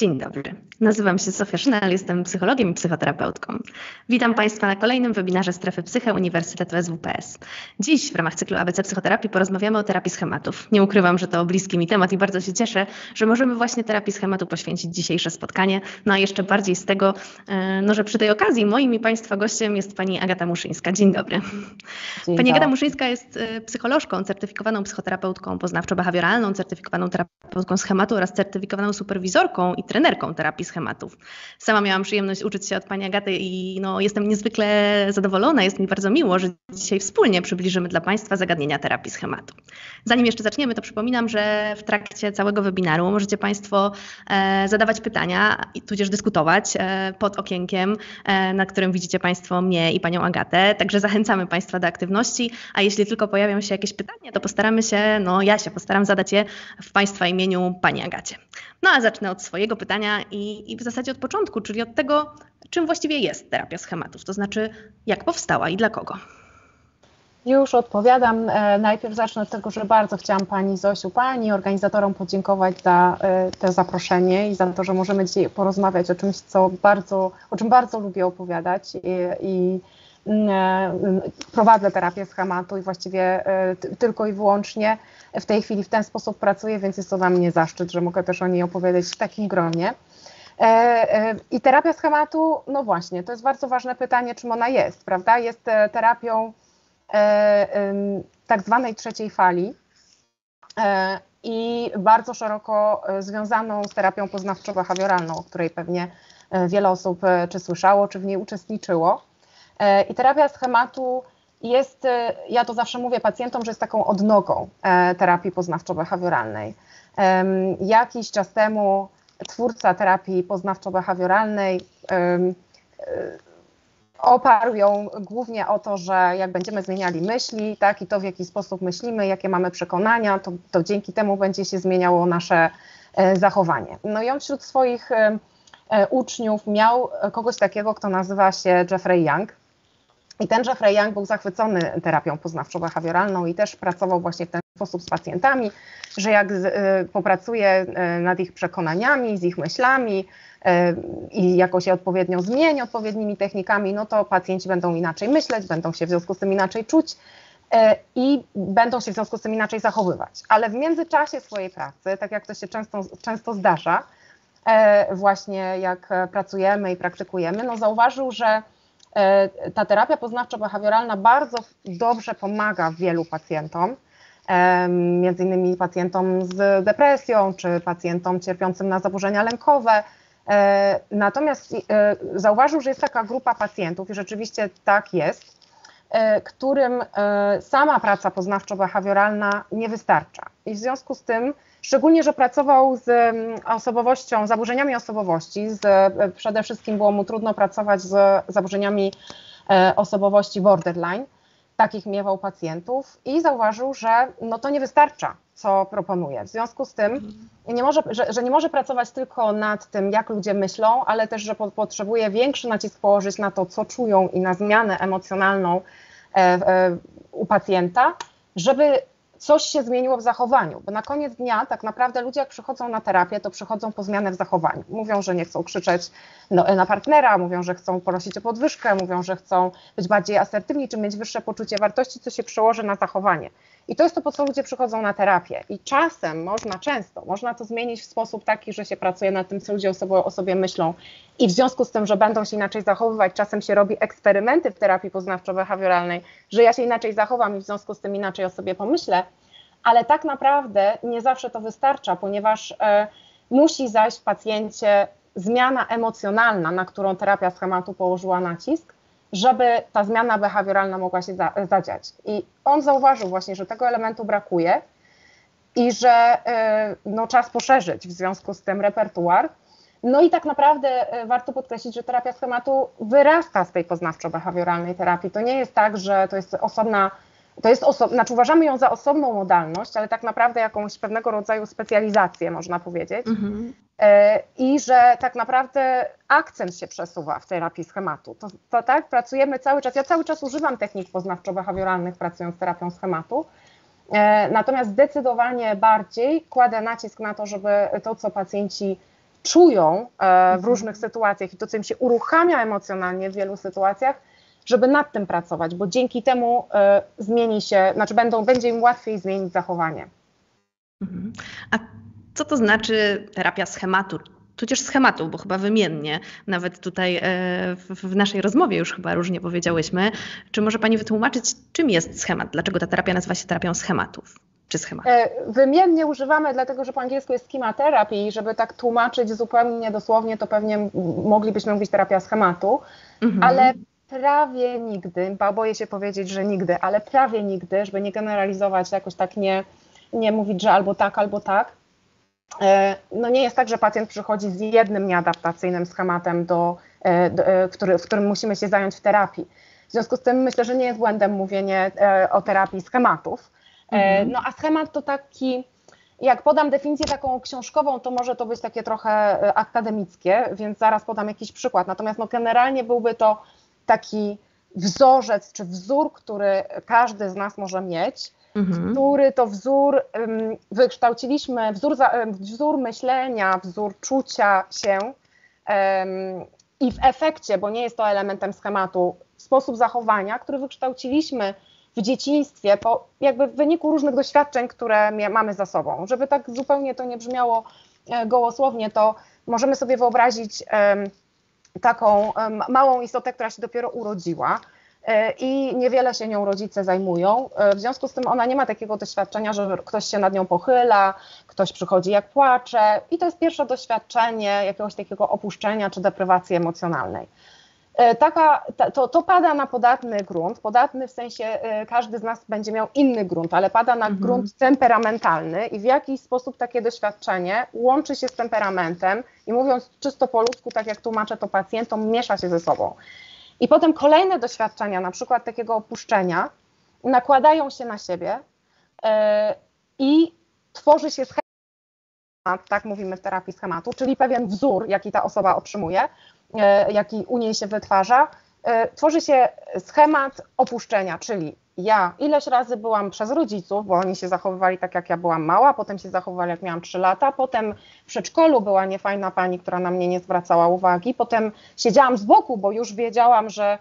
Dzień dobry, nazywam się Zofia Szynal, jestem psychologiem i psychoterapeutką. Witam Państwa na kolejnym webinarze Strefy Psyche Uniwersytetu SWPS. Dziś w ramach cyklu ABC Psychoterapii porozmawiamy o terapii schematów. Nie ukrywam, że to bliski mi temat i bardzo się cieszę, że możemy właśnie terapii schematu poświęcić dzisiejsze spotkanie. No a jeszcze bardziej z tego, że przy tej okazji moim i Państwa gościem jest Pani Agata Muszyńska. Dzień dobry. Pani Agata Muszyńska jest psycholożką, certyfikowaną psychoterapeutką poznawczo-behawioralną, certyfikowaną terapeutką schematu oraz certyfikowaną superwizorką i trenerką terapii schematów. Sama miałam przyjemność uczyć się od Pani Agaty i jestem niezwykle zadowolona, jest mi bardzo miło, że dzisiaj wspólnie przybliżymy dla Państwa zagadnienia terapii schematu. Zanim jeszcze zaczniemy, to przypominam, że w trakcie całego webinaru możecie Państwo zadawać pytania, tudzież dyskutować pod okienkiem, na którym widzicie Państwo mnie i Panią Agatę, także zachęcamy Państwa do aktywności, a jeśli tylko pojawią się jakieś pytania, to ja się postaram zadać je w Państwa imieniu Pani Agacie. No a zacznę od swojego pytania i w zasadzie od początku, czyli od tego, czym właściwie jest terapia schematów, to znaczy jak powstała i dla kogo. Już odpowiadam. Najpierw zacznę od tego, że bardzo chciałam Pani Zosiu, Pani organizatorom podziękować za to zaproszenie i za to, że możemy dzisiaj porozmawiać o czymś, o czym bardzo lubię opowiadać i prowadzę terapię schematu i właściwie tylko i wyłącznie w tej chwili w ten sposób pracuję, więc jest to dla mnie zaszczyt, że mogę też o niej opowiadać w takim gronie. I terapia schematu, no właśnie, to jest bardzo ważne pytanie, czym ona jest, prawda? Jest terapią tak zwanej trzeciej fali i bardzo szeroko związaną z terapią poznawczo-behawioralną, o której pewnie wiele osób czy słyszało, czy w niej uczestniczyło. I terapia schematu jest, ja to zawsze mówię pacjentom, że jest taką odnogą terapii poznawczo-behawioralnej. Jakiś czas temu twórca terapii poznawczo-behawioralnej oparł ją głównie o to, że jak będziemy zmieniali myśli, tak, i to w jaki sposób myślimy, jakie mamy przekonania, to dzięki temu będzie się zmieniało nasze zachowanie. No i on wśród swoich uczniów miał kogoś takiego, kto nazywa się Jeffrey Young. I ten Jeffrey Young był zachwycony terapią poznawczo-behawioralną i też pracował właśnie w ten sposób z pacjentami, że jak popracuje nad ich przekonaniami, z ich myślami i jakoś je odpowiednio zmieni, odpowiednimi technikami, no to pacjenci będą inaczej myśleć, będą się w związku z tym inaczej czuć i będą się w związku z tym inaczej zachowywać. Ale w międzyczasie swojej pracy, tak jak to się często zdarza, właśnie jak pracujemy i praktykujemy, no zauważył, że ta terapia poznawczo-behawioralna bardzo dobrze pomaga wielu pacjentom, między innymi pacjentom z depresją czy pacjentom cierpiącym na zaburzenia lękowe. Natomiast zauważył, że jest taka grupa pacjentów i rzeczywiście tak jest, którym sama praca poznawczo-behawioralna nie wystarcza. I w związku z tym, szczególnie, że pracował z osobowością, zaburzeniami osobowości, przede wszystkim było mu trudno pracować z zaburzeniami osobowości borderline, takich miewał pacjentów i zauważył, że no to nie wystarcza, co proponuje. W związku z tym, nie może pracować tylko nad tym, jak ludzie myślą, ale też, że potrzebuje większy nacisk położyć na to, co czują i na zmianę emocjonalną u pacjenta, żeby coś się zmieniło w zachowaniu, bo na koniec dnia tak naprawdę ludzie jak przychodzą na terapię, to przychodzą po zmianę w zachowaniu. Mówią, że nie chcą krzyczeć na partnera, mówią, że chcą prosić o podwyżkę, mówią, że chcą być bardziej asertywni, czy mieć wyższe poczucie wartości, co się przełoży na zachowanie. I to jest to, po co ludzie przychodzą na terapię. I czasem, można to zmienić w sposób taki, że się pracuje nad tym, co ludzie o sobie myślą i w związku z tym, że będą się inaczej zachowywać, czasem się robi eksperymenty w terapii poznawczo-behawioralnej, że ja się inaczej zachowam i w związku z tym inaczej o sobie pomyślę, ale tak naprawdę nie zawsze to wystarcza, ponieważ musi zajść w pacjencie zmiana emocjonalna, na którą terapia schematu położyła nacisk, żeby ta zmiana behawioralna mogła się zadziać. I on zauważył właśnie, że tego elementu brakuje i że czas poszerzyć w związku z tym repertuar. No i tak naprawdę warto podkreślić, że terapia schematu wyrasta z tej poznawczo-behawioralnej terapii. To nie jest tak, że to jest osobna, uważamy ją za osobną modalność, ale tak naprawdę jakąś pewnego rodzaju specjalizację, można powiedzieć. Mhm. I że tak naprawdę akcent się przesuwa w terapii schematu. To tak, pracujemy cały czas, ja cały czas używam technik poznawczo-behawioralnych pracując z terapią schematu, natomiast zdecydowanie bardziej kładę nacisk na to, żeby to, co pacjenci czują w różnych sytuacjach i to, co im się uruchamia emocjonalnie w wielu sytuacjach, żeby nad tym pracować, bo dzięki temu zmieni się, znaczy będzie im łatwiej zmienić zachowanie. A co to znaczy terapia schematu? Tudzież schematów, bo chyba wymiennie, nawet tutaj w naszej rozmowie już chyba różnie powiedziałyśmy. Czy może Pani wytłumaczyć, czym jest schemat? Dlaczego ta terapia nazywa się terapią schematów? Czy schemat? Wymiennie używamy, dlatego że po angielsku jest schematerapia i żeby tak tłumaczyć zupełnie dosłownie, to pewnie moglibyśmy mówić terapia schematu, ale prawie nigdy, bo boję się powiedzieć, że nigdy, ale prawie nigdy, żeby nie generalizować, jakoś tak nie mówić, że albo tak, no nie jest tak, że pacjent przychodzi z jednym nieadaptacyjnym schematem, w którym musimy się zająć w terapii. W związku z tym myślę, że nie jest błędem mówienie o terapii schematów. No a schemat to taki, jak podam definicję taką książkową, to może to być takie trochę akademickie, więc zaraz podam jakiś przykład. Natomiast no, generalnie byłby to taki wzorzec czy wzór, który każdy z nas może mieć, który to wzór wykształciliśmy, wzór myślenia, wzór czucia się i w efekcie, bo nie jest to elementem schematu, sposób zachowania, który wykształciliśmy w dzieciństwie, jakby w wyniku różnych doświadczeń, które mamy za sobą. Żeby tak zupełnie to nie brzmiało gołosłownie, to możemy sobie wyobrazić taką małą istotę, która się dopiero urodziła i niewiele się nią rodzice zajmują. W związku z tym ona nie ma takiego doświadczenia, że ktoś się nad nią pochyla, ktoś przychodzi jak płacze i to jest pierwsze doświadczenie jakiegoś takiego opuszczenia czy deprywacji emocjonalnej. To pada na podatny grunt, podatny w sensie każdy z nas będzie miał inny grunt, ale pada na grunt temperamentalny i w jakiś sposób takie doświadczenie łączy się z temperamentem i mówiąc czysto po ludzku, tak jak tłumaczę to pacjentom, miesza się ze sobą. I potem kolejne doświadczenia, na przykład takiego opuszczenia, nakładają się na siebie i tworzy się schemat, tak mówimy w terapii schematu, czyli pewien wzór, jaki ta osoba otrzymuje, jaki u niej się wytwarza, tworzy się schemat opuszczenia, czyli ja ileś razy byłam przez rodziców, bo oni się zachowywali tak, jak ja byłam mała, potem się zachowywali, jak miałam 3 lata, potem w przedszkolu była niefajna pani, która na mnie nie zwracała uwagi, potem siedziałam z boku, bo już wiedziałam, że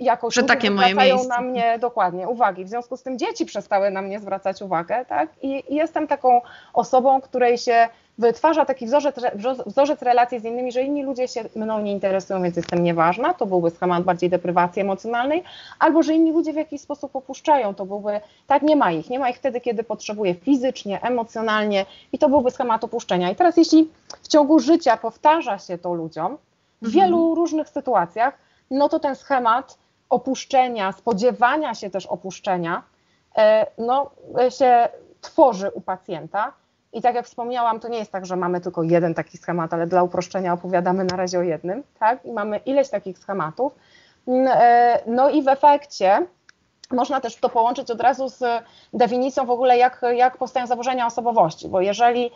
jakoś ludzie zwracają na mnie dokładnie uwagi. W związku z tym dzieci przestały na mnie zwracać uwagę, tak? I jestem taką osobą, której się wytwarza taki wzorzec relacji z innymi, że inni ludzie się mną nie interesują, więc jestem nieważna, to byłby schemat bardziej deprywacji emocjonalnej, albo że inni ludzie w jakiś sposób opuszczają, to byłby, tak, nie ma ich wtedy, kiedy potrzebuję fizycznie, emocjonalnie i to byłby schemat opuszczenia. I teraz jeśli w ciągu życia powtarza się to ludziom w wielu różnych sytuacjach, no to ten schemat opuszczenia, spodziewania się też opuszczenia, no się tworzy u pacjenta. I tak jak wspomniałam, to nie jest tak, że mamy tylko jeden taki schemat, ale dla uproszczenia opowiadamy na razie o jednym, tak? I mamy ileś takich schematów. No i w efekcie można też to połączyć od razu z definicją w ogóle, jak powstają zaburzenia osobowości, bo jeżeli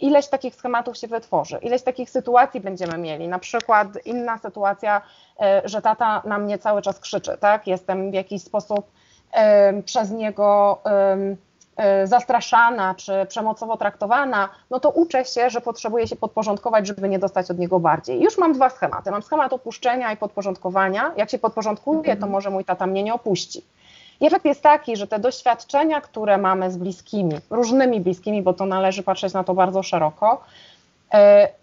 ileś takich schematów się wytworzy, ileś takich sytuacji będziemy mieli, na przykład inna sytuacja, że tata na mnie cały czas krzyczy, tak? Jestem w jakiś sposób przez niego zastraszana czy przemocowo traktowana, no to uczę się, że potrzebuję się podporządkować, żeby nie dostać od niego bardziej. Już mam 2 schematy. Mam schemat opuszczenia i podporządkowania. Jak się podporządkuję, to może mój tata mnie nie opuści. I efekt jest taki, że te doświadczenia, które mamy z bliskimi, różnymi bliskimi, bo to należy patrzeć na to bardzo szeroko,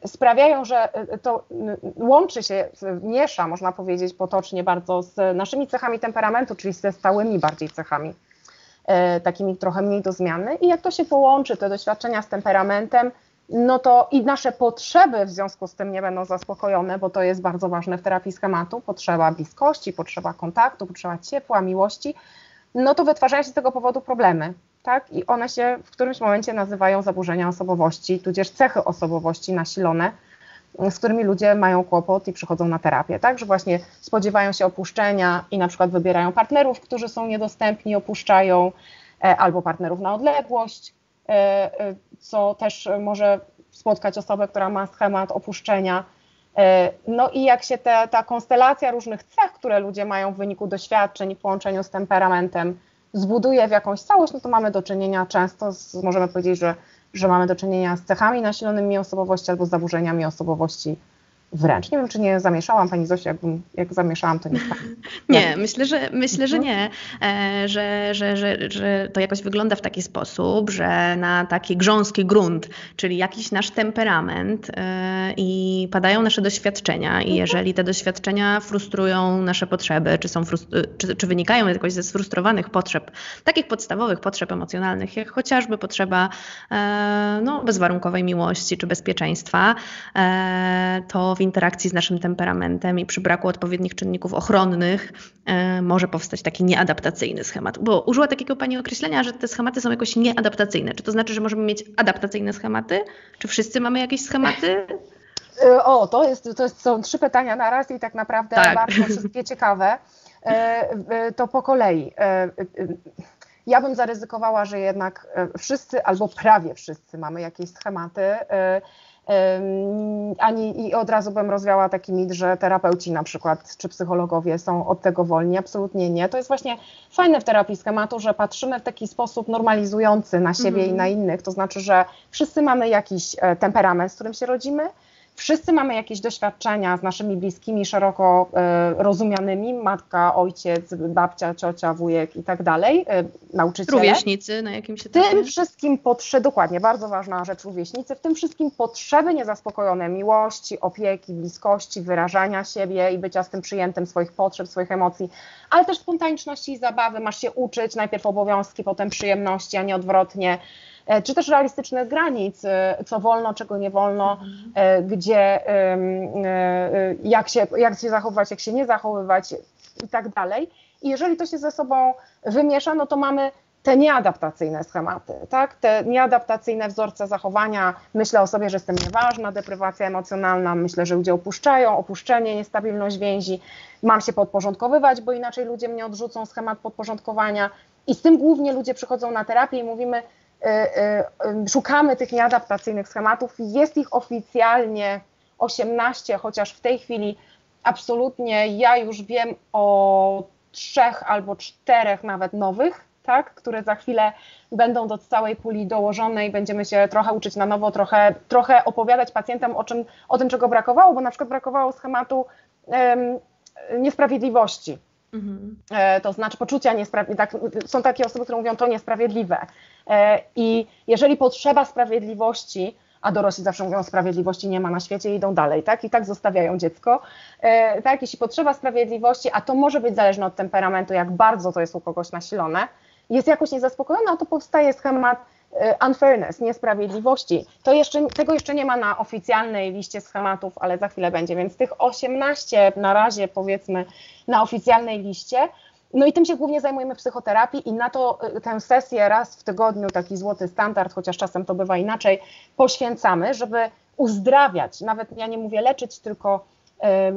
sprawiają, że to łączy się, miesza, można powiedzieć potocznie bardzo, z naszymi cechami temperamentu, czyli ze stałymi bardziej cechami, takimi trochę mniej do zmiany i jak to się połączy, te doświadczenia z temperamentem, no to i nasze potrzeby w związku z tym nie będą zaspokojone, bo to jest bardzo ważne w terapii schematu, potrzeba bliskości, potrzeba kontaktu, potrzeba ciepła, miłości, no to wytwarzają się z tego powodu problemy, tak? I one się w którymś momencie nazywają zaburzenia osobowości, tudzież cechy osobowości nasilone, z którymi ludzie mają kłopot i przychodzą na terapię, tak, że właśnie spodziewają się opuszczenia i na przykład wybierają partnerów, którzy są niedostępni, opuszczają, albo partnerów na odległość, co też może spotkać osobę, która ma schemat opuszczenia. No i jak się ta konstelacja różnych cech, które ludzie mają w wyniku doświadczeń i połączeniu z temperamentem, zbuduje w jakąś całość, no to mamy do czynienia często, możemy powiedzieć, że że mamy do czynienia z cechami nasilonymi osobowości albo z zaburzeniami osobowości wręcz. Nie wiem, czy nie zamieszałam Pani Zosi, jak zamieszałam, to nie pani. Nie, myślę, że nie. Że to jakoś wygląda w taki sposób, że na taki grząski grunt, czyli jakiś nasz temperament i padają nasze doświadczenia i jeżeli te doświadczenia frustrują nasze potrzeby, czy wynikają jakoś ze sfrustrowanych potrzeb, takich podstawowych potrzeb emocjonalnych, jak chociażby potrzeba bezwarunkowej miłości czy bezpieczeństwa, to w interakcji z naszym temperamentem i przy braku odpowiednich czynników ochronnych może powstać taki nieadaptacyjny schemat. Bo użyła takiego Pani określenia, że te schematy są jakoś nieadaptacyjne. Czy to znaczy, że możemy mieć adaptacyjne schematy? Czy wszyscy mamy jakieś schematy? O, są trzy pytania na raz i tak naprawdę bardzo wszystkie ciekawe. To po kolei. Ja bym zaryzykowała, że jednak wszyscy albo prawie wszyscy mamy jakieś schematy. I od razu bym rozwiała taki mit, że terapeuci na przykład czy psychologowie są od tego wolni. Absolutnie nie. To jest właśnie fajne w terapii schematu, że patrzymy w taki sposób normalizujący na siebie i na innych. To znaczy, że wszyscy mamy jakiś temperament, z którym się rodzimy. Wszyscy mamy jakieś doświadczenia z naszymi bliskimi, szeroko rozumianymi, matka, ojciec, babcia, ciocia, wujek i tak dalej, nauczyciele. Rówieśnicy, na jakim się tym wszystkim potrzeby, dokładnie, bardzo ważna rzecz, rówieśnicy, w tym wszystkim potrzeby niezaspokojone miłości, opieki, bliskości, wyrażania siebie i bycia z tym przyjętym swoich potrzeb, swoich emocji, ale też spontaniczności i zabawy, masz się uczyć, najpierw obowiązki, potem przyjemności, a nie odwrotnie. Czy też realistycznych granic, co wolno, czego nie wolno, gdzie, jak się zachowywać, jak się nie zachowywać i tak dalej. I jeżeli to się ze sobą wymiesza, no to mamy te nieadaptacyjne schematy, tak? Te nieadaptacyjne wzorce zachowania, myślę o sobie, że jestem nieważna, deprywacja emocjonalna, myślę, że ludzie opuszczają, opuszczenie, niestabilność więzi, mam się podporządkowywać, bo inaczej ludzie mnie odrzucą, schemat podporządkowania i z tym głównie ludzie przychodzą na terapię i mówimy, szukamy tych nieadaptacyjnych schematów. Jest ich oficjalnie 18, chociaż w tej chwili absolutnie ja już wiem o 3 albo 4 nawet nowych, tak, które za chwilę będą do całej puli dołożone i będziemy się trochę uczyć na nowo, trochę opowiadać pacjentom o tym, czego brakowało, bo na przykład brakowało schematu niesprawiedliwości. To znaczy poczucia niesprawiedliwości. Tak, są takie osoby, które mówią, to niesprawiedliwe. I jeżeli potrzeba sprawiedliwości, a dorośli zawsze mówią, sprawiedliwości nie ma na świecie i idą dalej, tak? I tak zostawiają dziecko. Tak, jeśli potrzeba sprawiedliwości, a to może być zależne od temperamentu, jak bardzo to jest u kogoś nasilone, jest jakoś niezaspokojona, to powstaje schemat unfairness, niesprawiedliwości. Tego jeszcze nie ma na oficjalnej liście schematów, ale za chwilę będzie, więc tych 18 na razie powiedzmy na oficjalnej liście. No i tym się głównie zajmujemy w psychoterapii i na to tę sesję raz w tygodniu, taki złoty standard, chociaż czasem to bywa inaczej, poświęcamy, żeby uzdrawiać. Nawet ja nie mówię leczyć, tylko,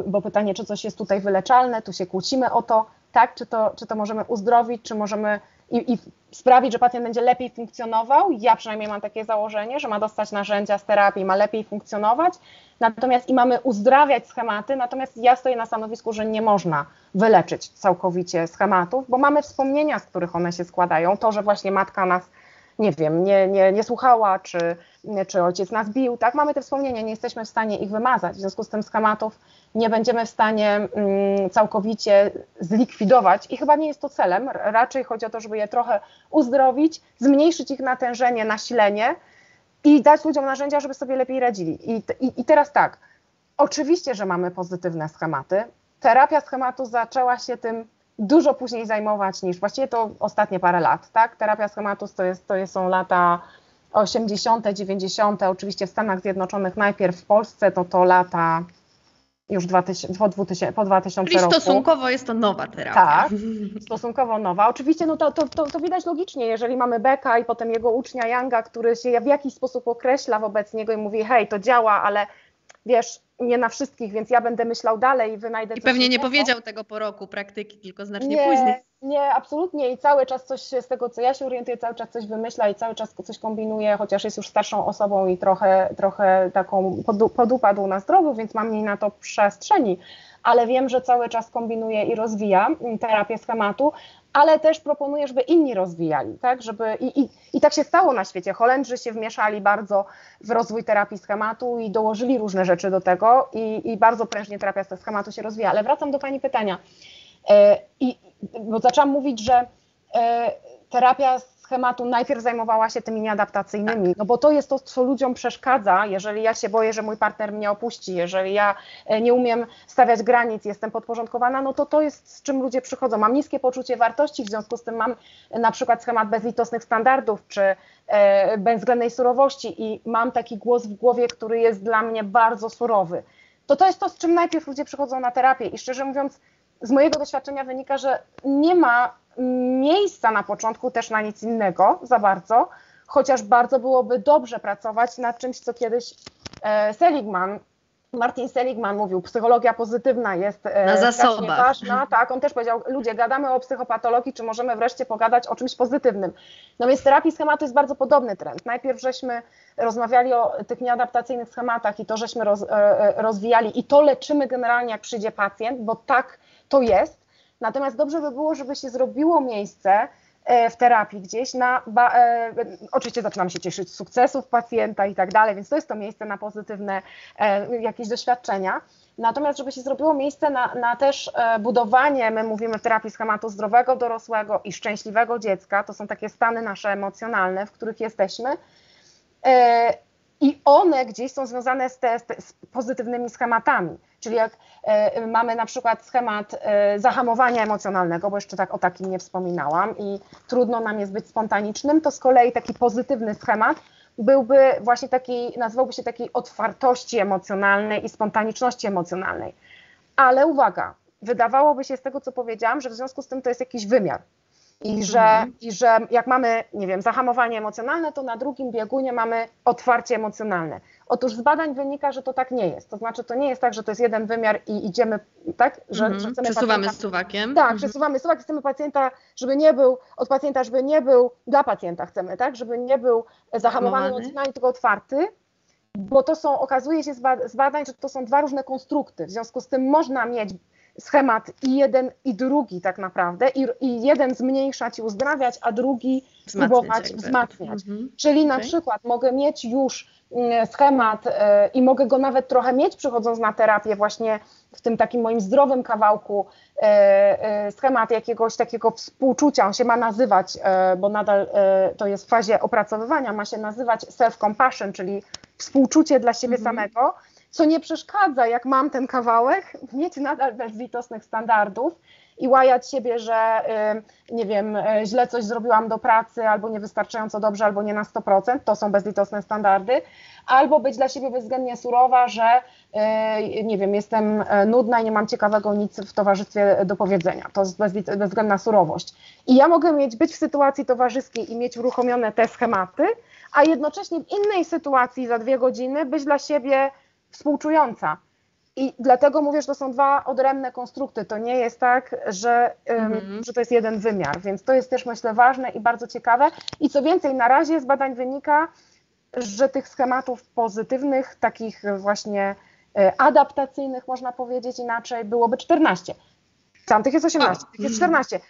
bo pytanie, czy coś jest tutaj wyleczalne, tu się kłócimy o to, tak, czy to możemy uzdrowić, czy możemy i sprawić, że pacjent będzie lepiej funkcjonował. Ja przynajmniej mam takie założenie, że ma dostać narzędzia z terapii, ma lepiej funkcjonować. Natomiast i mamy uzdrawiać schematy, natomiast ja stoję na stanowisku, że nie można wyleczyć całkowicie schematów, bo mamy wspomnienia, z których one się składają. To, że właśnie matka nas, nie wiem, nie słuchała, czy ojciec nas bił, tak? Mamy te wspomnienia, nie jesteśmy w stanie ich wymazać. W związku z tym schematów nie będziemy w stanie całkowicie zlikwidować i chyba nie jest to celem. Raczej chodzi o to, żeby je trochę uzdrowić, zmniejszyć ich natężenie, nasilenie i dać ludziom narzędzia, żeby sobie lepiej radzili. I teraz tak, oczywiście, że mamy pozytywne schematy. Terapia schematu zaczęła się tym dużo później zajmować niż, właściwie to ostatnie parę lat, tak? Terapia schematu to są lata 80., 90., oczywiście w Stanach Zjednoczonych najpierw, w Polsce to lata już po 2000 czyli roku. Czyli stosunkowo jest to nowa terapia. Tak, stosunkowo nowa. Oczywiście to widać logicznie, jeżeli mamy Becka i potem jego ucznia Younga, który się w jakiś sposób określa wobec niego i mówi, hej, to działa, ale wiesz, nie na wszystkich, więc ja będę myślał dalej i wynajdę coś. I pewnie nie powiedział tego po roku praktyki, tylko znacznie później. Nie, absolutnie i cały czas coś z tego, co ja się orientuję, cały czas coś wymyśla i cały czas coś kombinuje, chociaż jest już starszą osobą i trochę taką podupadł na zdrowiu, więc ma mniej na to przestrzeni. ale wiem, że cały czas kombinuję i rozwijam terapię schematu, ale też proponuję, żeby inni rozwijali, tak? Żeby, i tak się stało na świecie. Holendrzy się wmieszali bardzo w rozwój terapii schematu i dołożyli różne rzeczy do tego i bardzo prężnie terapia schematu się rozwija. Ale wracam do Pani pytania. Bo zaczęłam mówić, że terapia schematu najpierw zajmowała się tymi nieadaptacyjnymi, no bo to jest to, co ludziom przeszkadza, jeżeli ja się boję, że mój partner mnie opuści, jeżeli ja nie umiem stawiać granic, jestem podporządkowana, no to to jest, z czym ludzie przychodzą. Mam niskie poczucie wartości, w związku z tym mam na przykład schemat bezlitosnych standardów, czy bezwzględnej surowości i mam taki głos w głowie, który jest dla mnie bardzo surowy. To jest to, z czym najpierw ludzie przychodzą na terapię i szczerze mówiąc, z mojego doświadczenia wynika, że nie ma miejsca na początku też na nic innego za bardzo, chociaż bardzo byłoby dobrze pracować nad czymś, co kiedyś Martin Seligman mówił, psychologia pozytywna jest strasznie ważna. Tak, on też powiedział, ludzie, gadamy o psychopatologii, czy możemy wreszcie pogadać o czymś pozytywnym. No więc terapii schematu jest bardzo podobny trend. Najpierw żeśmy rozmawiali o tych nieadaptacyjnych schematach i to żeśmy rozwijali i to leczymy generalnie, jak przyjdzie pacjent, bo tak to jest. Natomiast dobrze by było, żeby się zrobiło miejsce w terapii gdzieś na... Oczywiście zaczynam się cieszyć z sukcesów pacjenta i tak dalej, więc to jest to miejsce na pozytywne jakieś doświadczenia. Natomiast żeby się zrobiło miejsce na też budowanie, my mówimy w terapii schematu zdrowego, dorosłego i szczęśliwego dziecka, to są takie stany nasze emocjonalne, w których jesteśmy i one gdzieś są związane z pozytywnymi schematami. Czyli jak mamy na przykład schemat zahamowania emocjonalnego, bo jeszcze tak o takim nie wspominałam i trudno nam jest być spontanicznym, to z kolei taki pozytywny schemat byłby właśnie taki, nazywałby się takiej otwartości emocjonalnej i spontaniczności emocjonalnej. Ale uwaga, wydawałoby się z tego, co powiedziałam, że w związku z tym to jest jakiś wymiar. I że jak mamy, nie wiem, zahamowanie emocjonalne, to na drugim biegunie mamy otwarcie emocjonalne. Otóż z badań wynika, że to tak nie jest. To znaczy, to nie jest tak, że to jest jeden wymiar i idziemy, tak? Że chcemy przesuwamy pacjenta, suwakiem. Tak, przesuwamy suwak, chcemy pacjenta, żeby nie był, od pacjenta, żeby nie był, dla pacjenta chcemy, tak? Żeby nie był zahamowany emocjonalnie, tylko otwarty. Bo to są, okazuje się z badań, że to są dwa różne konstrukty. W związku z tym można mieć schemat i jeden i drugi tak naprawdę i jeden zmniejszać i uzdrawiać, a drugi próbować wzmacniać. Czyli na przykład mogę mieć już schemat i mogę go nawet trochę mieć przychodząc na terapię właśnie w tym takim moim zdrowym kawałku schemat jakiegoś takiego współczucia, on się ma nazywać, bo nadal to jest w fazie opracowywania, ma się nazywać self-compassion, czyli współczucie dla siebie samego, co nie przeszkadza, jak mam ten kawałek, mieć nadal bezlitosnych standardów i łajać siebie, że nie wiem, źle coś zrobiłam do pracy, albo niewystarczająco dobrze, albo nie na 100%, to są bezlitosne standardy, albo być dla siebie bezwzględnie surowa, że nie wiem, jestem nudna i nie mam ciekawego nic w towarzystwie do powiedzenia. To jest bezwzględna surowość. I ja mogę być w sytuacji towarzyskiej i mieć uruchomione te schematy, a jednocześnie w innej sytuacji za 2 godziny być dla siebie współczująca. I dlatego mówię, że to są dwa odrębne konstrukty. To nie jest tak, że to jest jeden wymiar, więc to jest też, myślę, ważne i bardzo ciekawe. I co więcej, na razie z badań wynika, że tych schematów pozytywnych, takich właśnie adaptacyjnych, można powiedzieć inaczej, byłoby 14. Tamtych jest 18, tych jest 14.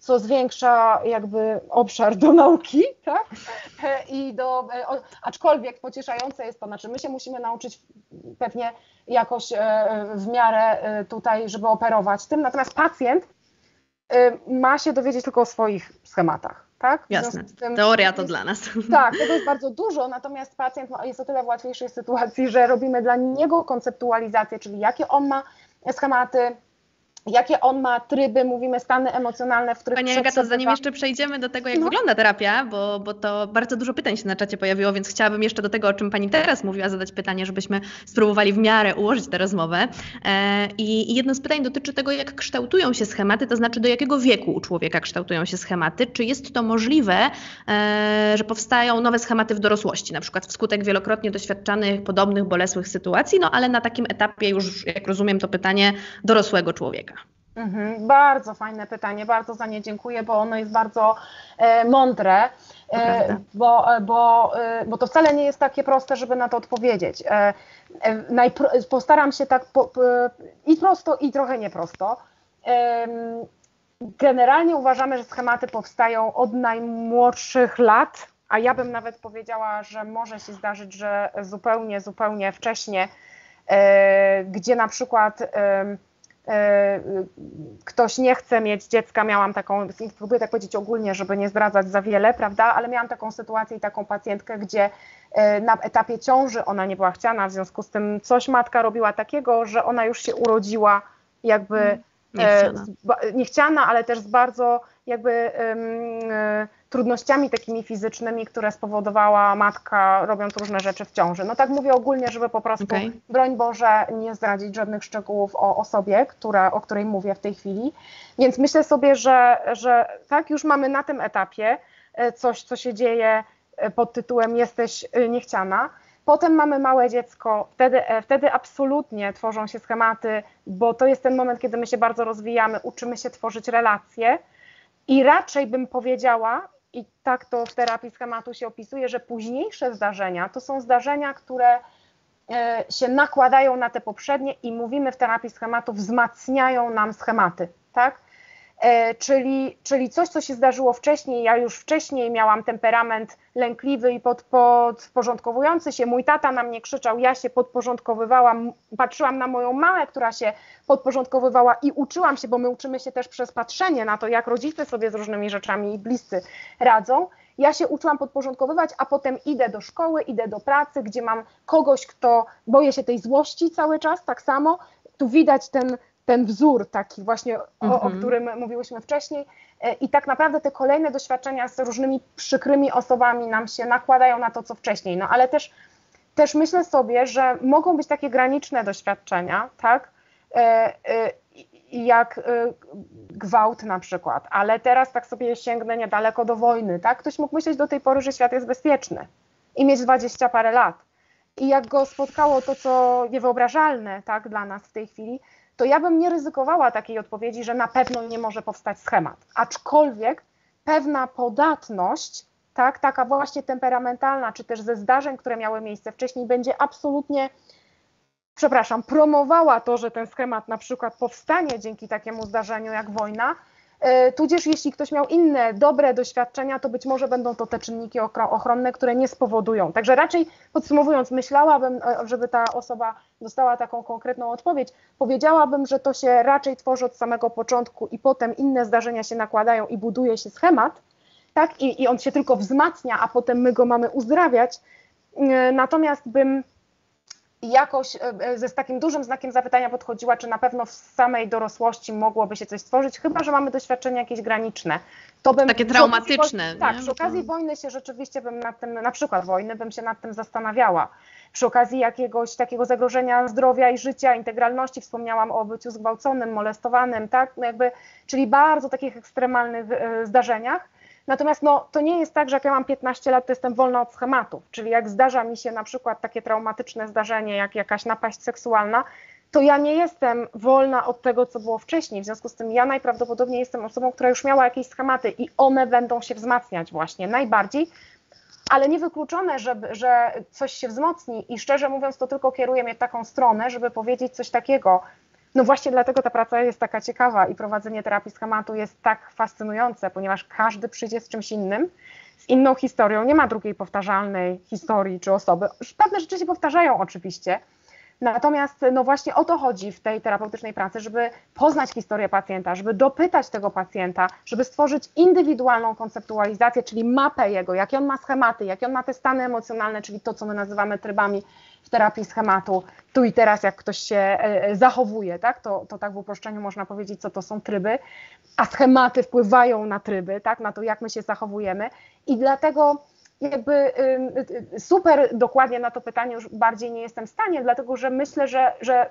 Co zwiększa jakby obszar do nauki, tak? Aczkolwiek pocieszające jest to, znaczy my się musimy nauczyć pewnie jakoś w miarę tutaj, żeby operować tym, natomiast pacjent ma się dowiedzieć tylko o swoich schematach, tak? Jasne, teoria to dla nas. Tak, tego jest bardzo dużo, natomiast pacjent jest o tyle w łatwiejszej sytuacji, że robimy dla niego konceptualizację, czyli jakie on ma schematy, jakie on ma tryby, mówimy, stany emocjonalne, w których... Pani Agata, zanim jeszcze przejdziemy do tego, jak wygląda terapia, bo to bardzo dużo pytań się na czacie pojawiło, więc chciałabym jeszcze do tego, o czym Pani teraz mówiła, zadać pytanie, żebyśmy spróbowali w miarę ułożyć tę rozmowę. I jedno z pytań dotyczy tego, jak kształtują się schematy, to znaczy do jakiego wieku u człowieka kształtują się schematy. Czy jest to możliwe, że powstają nowe schematy w dorosłości, na przykład wskutek wielokrotnie doświadczanych, podobnych, bolesłych sytuacji, no ale na takim etapie już, jak rozumiem, to pytanie dorosłego człowieka. Bardzo fajne pytanie, bardzo za nie dziękuję, bo ono jest bardzo mądre, bo to wcale nie jest takie proste, żeby na to odpowiedzieć. Postaram się tak i prosto, i trochę nieprosto. Generalnie uważamy, że schematy powstają od najmłodszych lat, a ja bym nawet powiedziała, że może się zdarzyć, że zupełnie wcześnie, gdzie na przykład ktoś nie chce mieć dziecka, miałam taką, próbuję tak powiedzieć ogólnie, żeby nie zdradzać za wiele, prawda, ale miałam taką sytuację i taką pacjentkę, gdzie na etapie ciąży ona nie była chciana, w związku z tym coś matka robiła takiego, że ona już się urodziła jakby niechciana, ale też z bardzo jakby trudnościami takimi fizycznymi, które spowodowała matka, robiąc różne rzeczy w ciąży. No tak mówię ogólnie, żeby po prostu, broń Boże, nie zdradzić żadnych szczegółów o osobie, o której mówię w tej chwili. Więc myślę sobie, że tak, już mamy na tym etapie coś, co się dzieje pod tytułem jesteś niechciana. Potem mamy małe dziecko, wtedy absolutnie tworzą się schematy, bo to jest ten moment, kiedy my się bardzo rozwijamy, uczymy się tworzyć relacje i raczej bym powiedziała, i tak to w terapii schematu się opisuje, że późniejsze zdarzenia to są zdarzenia, które się nakładają na te poprzednie i mówimy w terapii schematu, wzmacniają nam schematy, tak? Czyli coś, co się zdarzyło wcześniej, ja już wcześniej miałam temperament lękliwy i podporządkowujący się, mój tata na mnie krzyczał, ja się podporządkowywałam, patrzyłam na moją mamę, która się podporządkowywała i uczyłam się, bo my uczymy się też przez patrzenie na to, jak rodzice sobie z różnymi rzeczami i bliscy radzą. Ja się uczyłam podporządkowywać, a potem idę do szkoły, idę do pracy, gdzie mam kogoś, kto boję się tej złości cały czas, tak samo, tu widać ten wzór taki właśnie, o którym mówiłyśmy wcześniej i tak naprawdę te kolejne doświadczenia z różnymi przykrymi osobami nam się nakładają na to, co wcześniej. No ale też myślę sobie, że mogą być takie graniczne doświadczenia, tak, jak gwałt na przykład, ale teraz tak sobie sięgnę niedaleko do wojny, tak, ktoś mógł myśleć do tej pory, że świat jest bezpieczny i mieć 20 parę lat i jak go spotkało to, co niewyobrażalne, tak, dla nas w tej chwili, to ja bym nie ryzykowała takiej odpowiedzi, że na pewno nie może powstać schemat. Aczkolwiek pewna podatność, tak, taka właśnie temperamentalna, czy też ze zdarzeń, które miały miejsce wcześniej, będzie absolutnie, promowała to, że ten schemat na przykład powstanie dzięki takiemu zdarzeniu jak wojna, tudzież jeśli ktoś miał inne dobre doświadczenia, to być może będą to te czynniki ochronne, które nie spowodują. Także raczej podsumowując, myślałabym, żeby ta osoba dostała taką konkretną odpowiedź, powiedziałabym, że to się raczej tworzy od samego początku i potem inne zdarzenia się nakładają i buduje się schemat, tak? I on się tylko wzmacnia, a potem my go mamy uzdrawiać. Natomiast bym jakoś z takim dużym znakiem zapytania podchodziła, czy na pewno w samej dorosłości mogłoby się coś stworzyć, chyba że mamy doświadczenia jakieś graniczne. To bym, takie traumatyczne. Tak, przy okazji wojny się rzeczywiście bym nad tym, na przykład wojny, bym się nad tym zastanawiała. Przy okazji jakiegoś takiego zagrożenia zdrowia i życia, integralności, wspomniałam o byciu zgwałconym, molestowanym, tak, czyli bardzo takich ekstremalnych zdarzeniach. Natomiast to nie jest tak, że jak ja mam 15 lat, to jestem wolna od schematów, czyli jak zdarza mi się na przykład takie traumatyczne zdarzenie, jak jakaś napaść seksualna, to ja nie jestem wolna od tego, co było wcześniej, w związku z tym ja najprawdopodobniej jestem osobą, która już miała jakieś schematy i one będą się wzmacniać właśnie najbardziej, ale niewykluczone, że coś się wzmocni i szczerze mówiąc to tylko kieruje mnie w taką stronę, żeby powiedzieć coś takiego. No właśnie dlatego ta praca jest taka ciekawa i prowadzenie terapii schematu jest tak fascynujące, ponieważ każdy przyjdzie z czymś innym, z inną historią, nie ma drugiej powtarzalnej historii czy osoby. Pewne rzeczy się powtarzają oczywiście, natomiast no właśnie o to chodzi w tej terapeutycznej pracy, żeby poznać historię pacjenta, żeby dopytać tego pacjenta, żeby stworzyć indywidualną konceptualizację, czyli mapę jego, jakie on ma schematy, jakie on ma te stany emocjonalne, czyli to, co my nazywamy trybami w terapii schematu, tu i teraz, jak ktoś się zachowuje, tak? To tak w uproszczeniu można powiedzieć, co to są tryby, a schematy wpływają na tryby, tak? Na to, jak my się zachowujemy i dlatego jakby super dokładnie na to pytanie już bardziej nie jestem w stanie, dlatego że myślę, że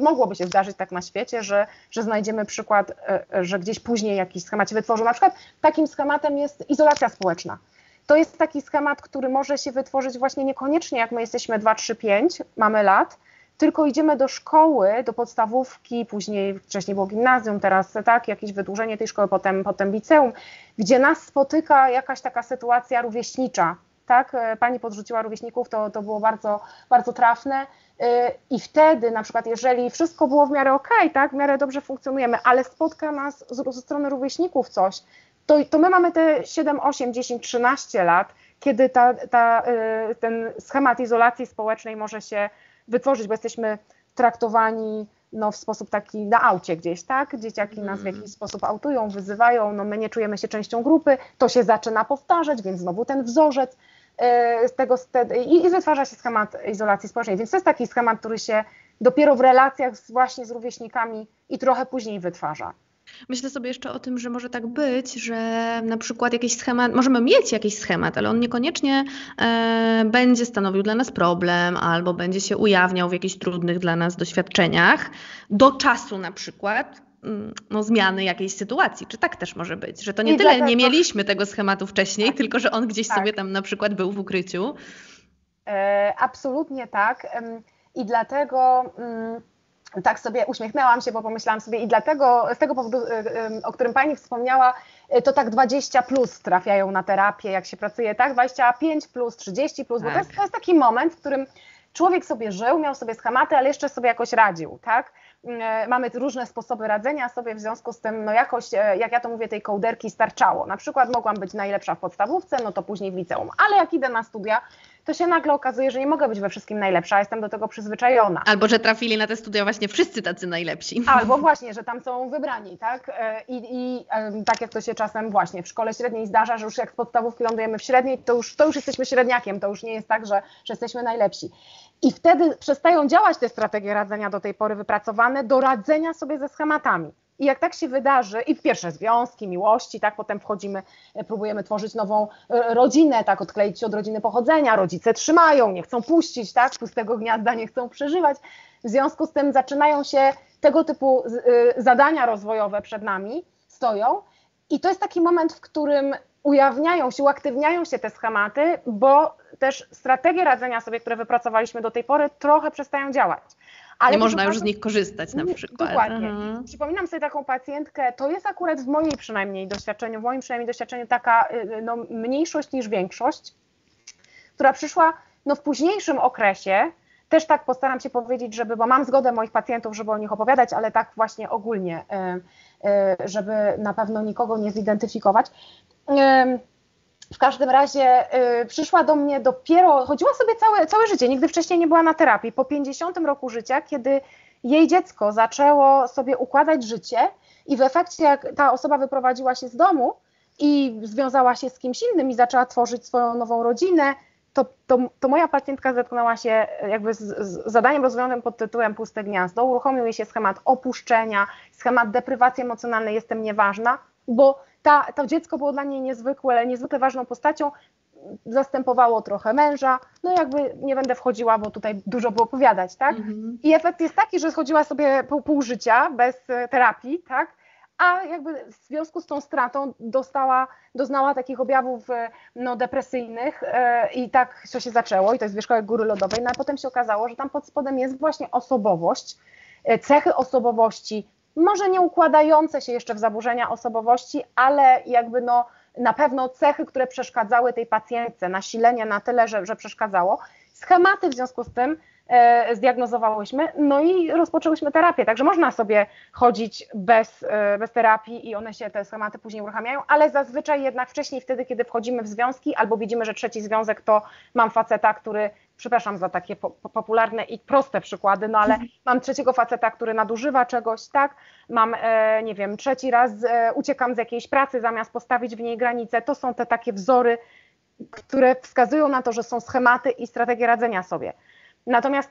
mogłoby się zdarzyć tak na świecie, że znajdziemy przykład, że gdzieś później jakiś schemat się wytworzył. Na przykład takim schematem jest izolacja społeczna. To jest taki schemat, który może się wytworzyć właśnie niekoniecznie, jak my jesteśmy 2, 3, 5, mamy lat, tylko idziemy do szkoły, do podstawówki, później wcześniej było gimnazjum, teraz tak, jakieś wydłużenie tej szkoły, potem liceum, gdzie nas spotyka jakaś taka sytuacja rówieśnicza. Tak, pani podrzuciła rówieśników, to było bardzo, bardzo trafne i wtedy na przykład, jeżeli wszystko było w miarę okej, tak, w miarę dobrze funkcjonujemy, ale spotka nas ze strony rówieśników coś, to my mamy te 7, 8, 10, 13 lat, kiedy ten schemat izolacji społecznej może się wytworzyć, bo jesteśmy traktowani w sposób taki na aucie gdzieś, tak? Dzieciaki nas w jakiś sposób autują, wyzywają, my nie czujemy się częścią grupy, to się zaczyna powtarzać, więc znowu ten wzorzec i wytwarza się schemat izolacji społecznej. Więc to jest taki schemat, który się dopiero w relacjach właśnie z rówieśnikami i trochę później wytwarza. Myślę sobie jeszcze o tym, że może tak być, że na przykład jakiś schemat, możemy mieć jakiś schemat, ale on niekoniecznie będzie stanowił dla nas problem albo będzie się ujawniał w jakichś trudnych dla nas doświadczeniach do czasu na przykład zmiany jakiejś sytuacji. Czy tak też może być, że to nie tyle nie mieliśmy tego schematu wcześniej, tak, tylko że on gdzieś sobie tam na przykład był w ukryciu? Absolutnie tak i dlatego... Tak sobie uśmiechnęłam się, bo pomyślałam sobie i dlatego, z tego powodu, o którym pani wspomniała, to tak 20+ trafiają na terapię, jak się pracuje, tak? 25+, 30+, bo to jest taki moment, w którym człowiek sobie żył, miał sobie schematy, ale jeszcze sobie jakoś radził, tak? Mamy różne sposoby radzenia sobie, w związku z tym jakoś, jak ja to mówię, tej kołderki starczało. Na przykład mogłam być najlepsza w podstawówce, to później w liceum, ale jak idę na studia, to się nagle okazuje, że nie mogę być we wszystkim najlepsza, jestem do tego przyzwyczajona. Albo, że trafili na te studia właśnie wszyscy tacy najlepsi. Albo właśnie, że tam są wybrani, tak? I tak jak to się czasem właśnie w szkole średniej zdarza, że już jak z podstawówki lądujemy w średniej, to już jesteśmy średniakiem, to już nie jest tak, że jesteśmy najlepsi. I wtedy przestają działać te strategie radzenia do tej pory wypracowane do radzenia sobie ze schematami. I jak tak się wydarzy, i pierwsze związki, miłości, tak, potem wchodzimy, próbujemy tworzyć nową rodzinę, tak, odkleić się od rodziny pochodzenia, rodzice trzymają, nie chcą puścić, tak, pustego gniazda nie chcą przeżywać. W związku z tym zaczynają się tego typu zadania rozwojowe przed nami, stoją i to jest taki moment, w którym ujawniają się, uaktywniają się te schematy, bo też strategie radzenia sobie, które wypracowaliśmy do tej pory, trochę przestają działać. Ale nie można już z nich korzystać na przykład. Dokładnie. Aha. Przypominam sobie taką pacjentkę, to jest akurat w moim przynajmniej doświadczeniu taka mniejszość niż większość, która przyszła w późniejszym okresie, też tak postaram się powiedzieć, bo mam zgodę moich pacjentów, żeby o nich opowiadać, ale tak właśnie ogólnie, żeby na pewno nikogo nie zidentyfikować. W każdym razie przyszła do mnie dopiero, chodziła sobie całe życie, nigdy wcześniej nie była na terapii. Po 50 roku życia, kiedy jej dziecko zaczęło sobie układać życie i w efekcie jak ta osoba wyprowadziła się z domu i związała się z kimś innym i zaczęła tworzyć swoją nową rodzinę, to moja pacjentka zetknęła się jakby z zadaniem rozwojonym pod tytułem puste gniazdo. Uruchomił jej się schemat opuszczenia, schemat deprywacji emocjonalnej, jestem nieważna, bo to dziecko było dla niej niezwykle ważną postacią, zastępowało trochę męża, jakby nie będę wchodziła, bo tutaj dużo było opowiadać, tak? I efekt jest taki, że schodziła sobie pół życia bez terapii, tak? A jakby w związku z tą stratą doznała takich objawów depresyjnych i tak to się zaczęło i to jest w szkole góry lodowej, a potem się okazało, że tam pod spodem jest właśnie osobowość, cechy osobowości, może nie układające się jeszcze w zaburzenia osobowości, ale jakby na pewno cechy, które przeszkadzały tej pacjentce, nasilenie na tyle, że przeszkadzało. Schematy w związku z tym zdiagnozowałyśmy, i rozpoczęłyśmy terapię. Także można sobie chodzić bez terapii i one się, te schematy później uruchamiają, ale zazwyczaj jednak wcześniej, wtedy, kiedy wchodzimy w związki albo widzimy, że trzeci związek to mam faceta, który, przepraszam za takie popularne i proste przykłady, ale mam trzeciego faceta, który nadużywa czegoś, tak, mam, nie wiem, trzeci raz uciekam z jakiejś pracy zamiast postawić w niej granicę. To są te takie wzory, które wskazują na to, że są schematy i strategie radzenia sobie. Natomiast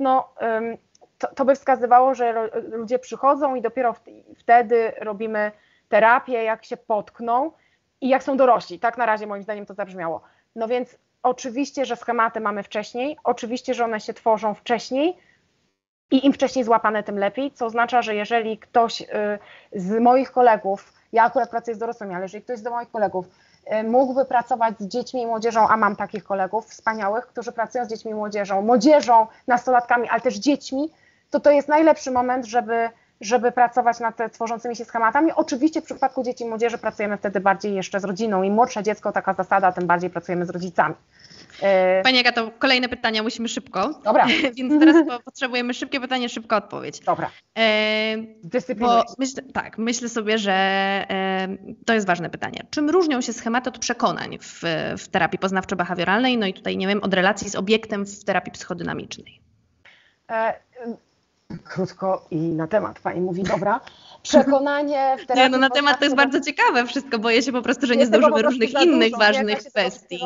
to by wskazywało, że ludzie przychodzą i dopiero wtedy robimy terapię, jak się potkną i jak są dorośli. Tak na razie moim zdaniem to zabrzmiało. Więc oczywiście, że schematy mamy wcześniej, oczywiście, że one się tworzą wcześniej i im wcześniej złapane, tym lepiej, co oznacza, że jeżeli ktoś z moich kolegów, ja akurat pracuję z dorosłymi, ale jeżeli ktoś z moich kolegów mógłby pracować z dziećmi i młodzieżą, a mam takich kolegów wspaniałych, którzy pracują z dziećmi i młodzieżą, nastolatkami, ale też dziećmi, to jest najlepszy moment, żeby pracować nad tworzącymi się schematami. Oczywiście w przypadku dzieci i młodzieży pracujemy wtedy bardziej jeszcze z rodziną. Im młodsze dziecko, taka zasada, tym bardziej pracujemy z rodzicami. Pani Agato, kolejne pytania musimy szybko. Dobra. Więc teraz potrzebujemy szybkie pytanie, szybka odpowiedź. Dobra. Dyscyplinujcie. Tak, myślę sobie, że to jest ważne pytanie. Czym różnią się schematy od przekonań w terapii poznawczo-behawioralnej? No i tutaj, nie wiem, od relacji z obiektem w terapii psychodynamicznej. Krótko i na temat. Pani mówi, dobra. Przekonanie w terapii... Nie, no na temat to jest bardzo ciekawe wszystko, boję się po prostu, że nie zdążymy różnych innych ważnych kwestii.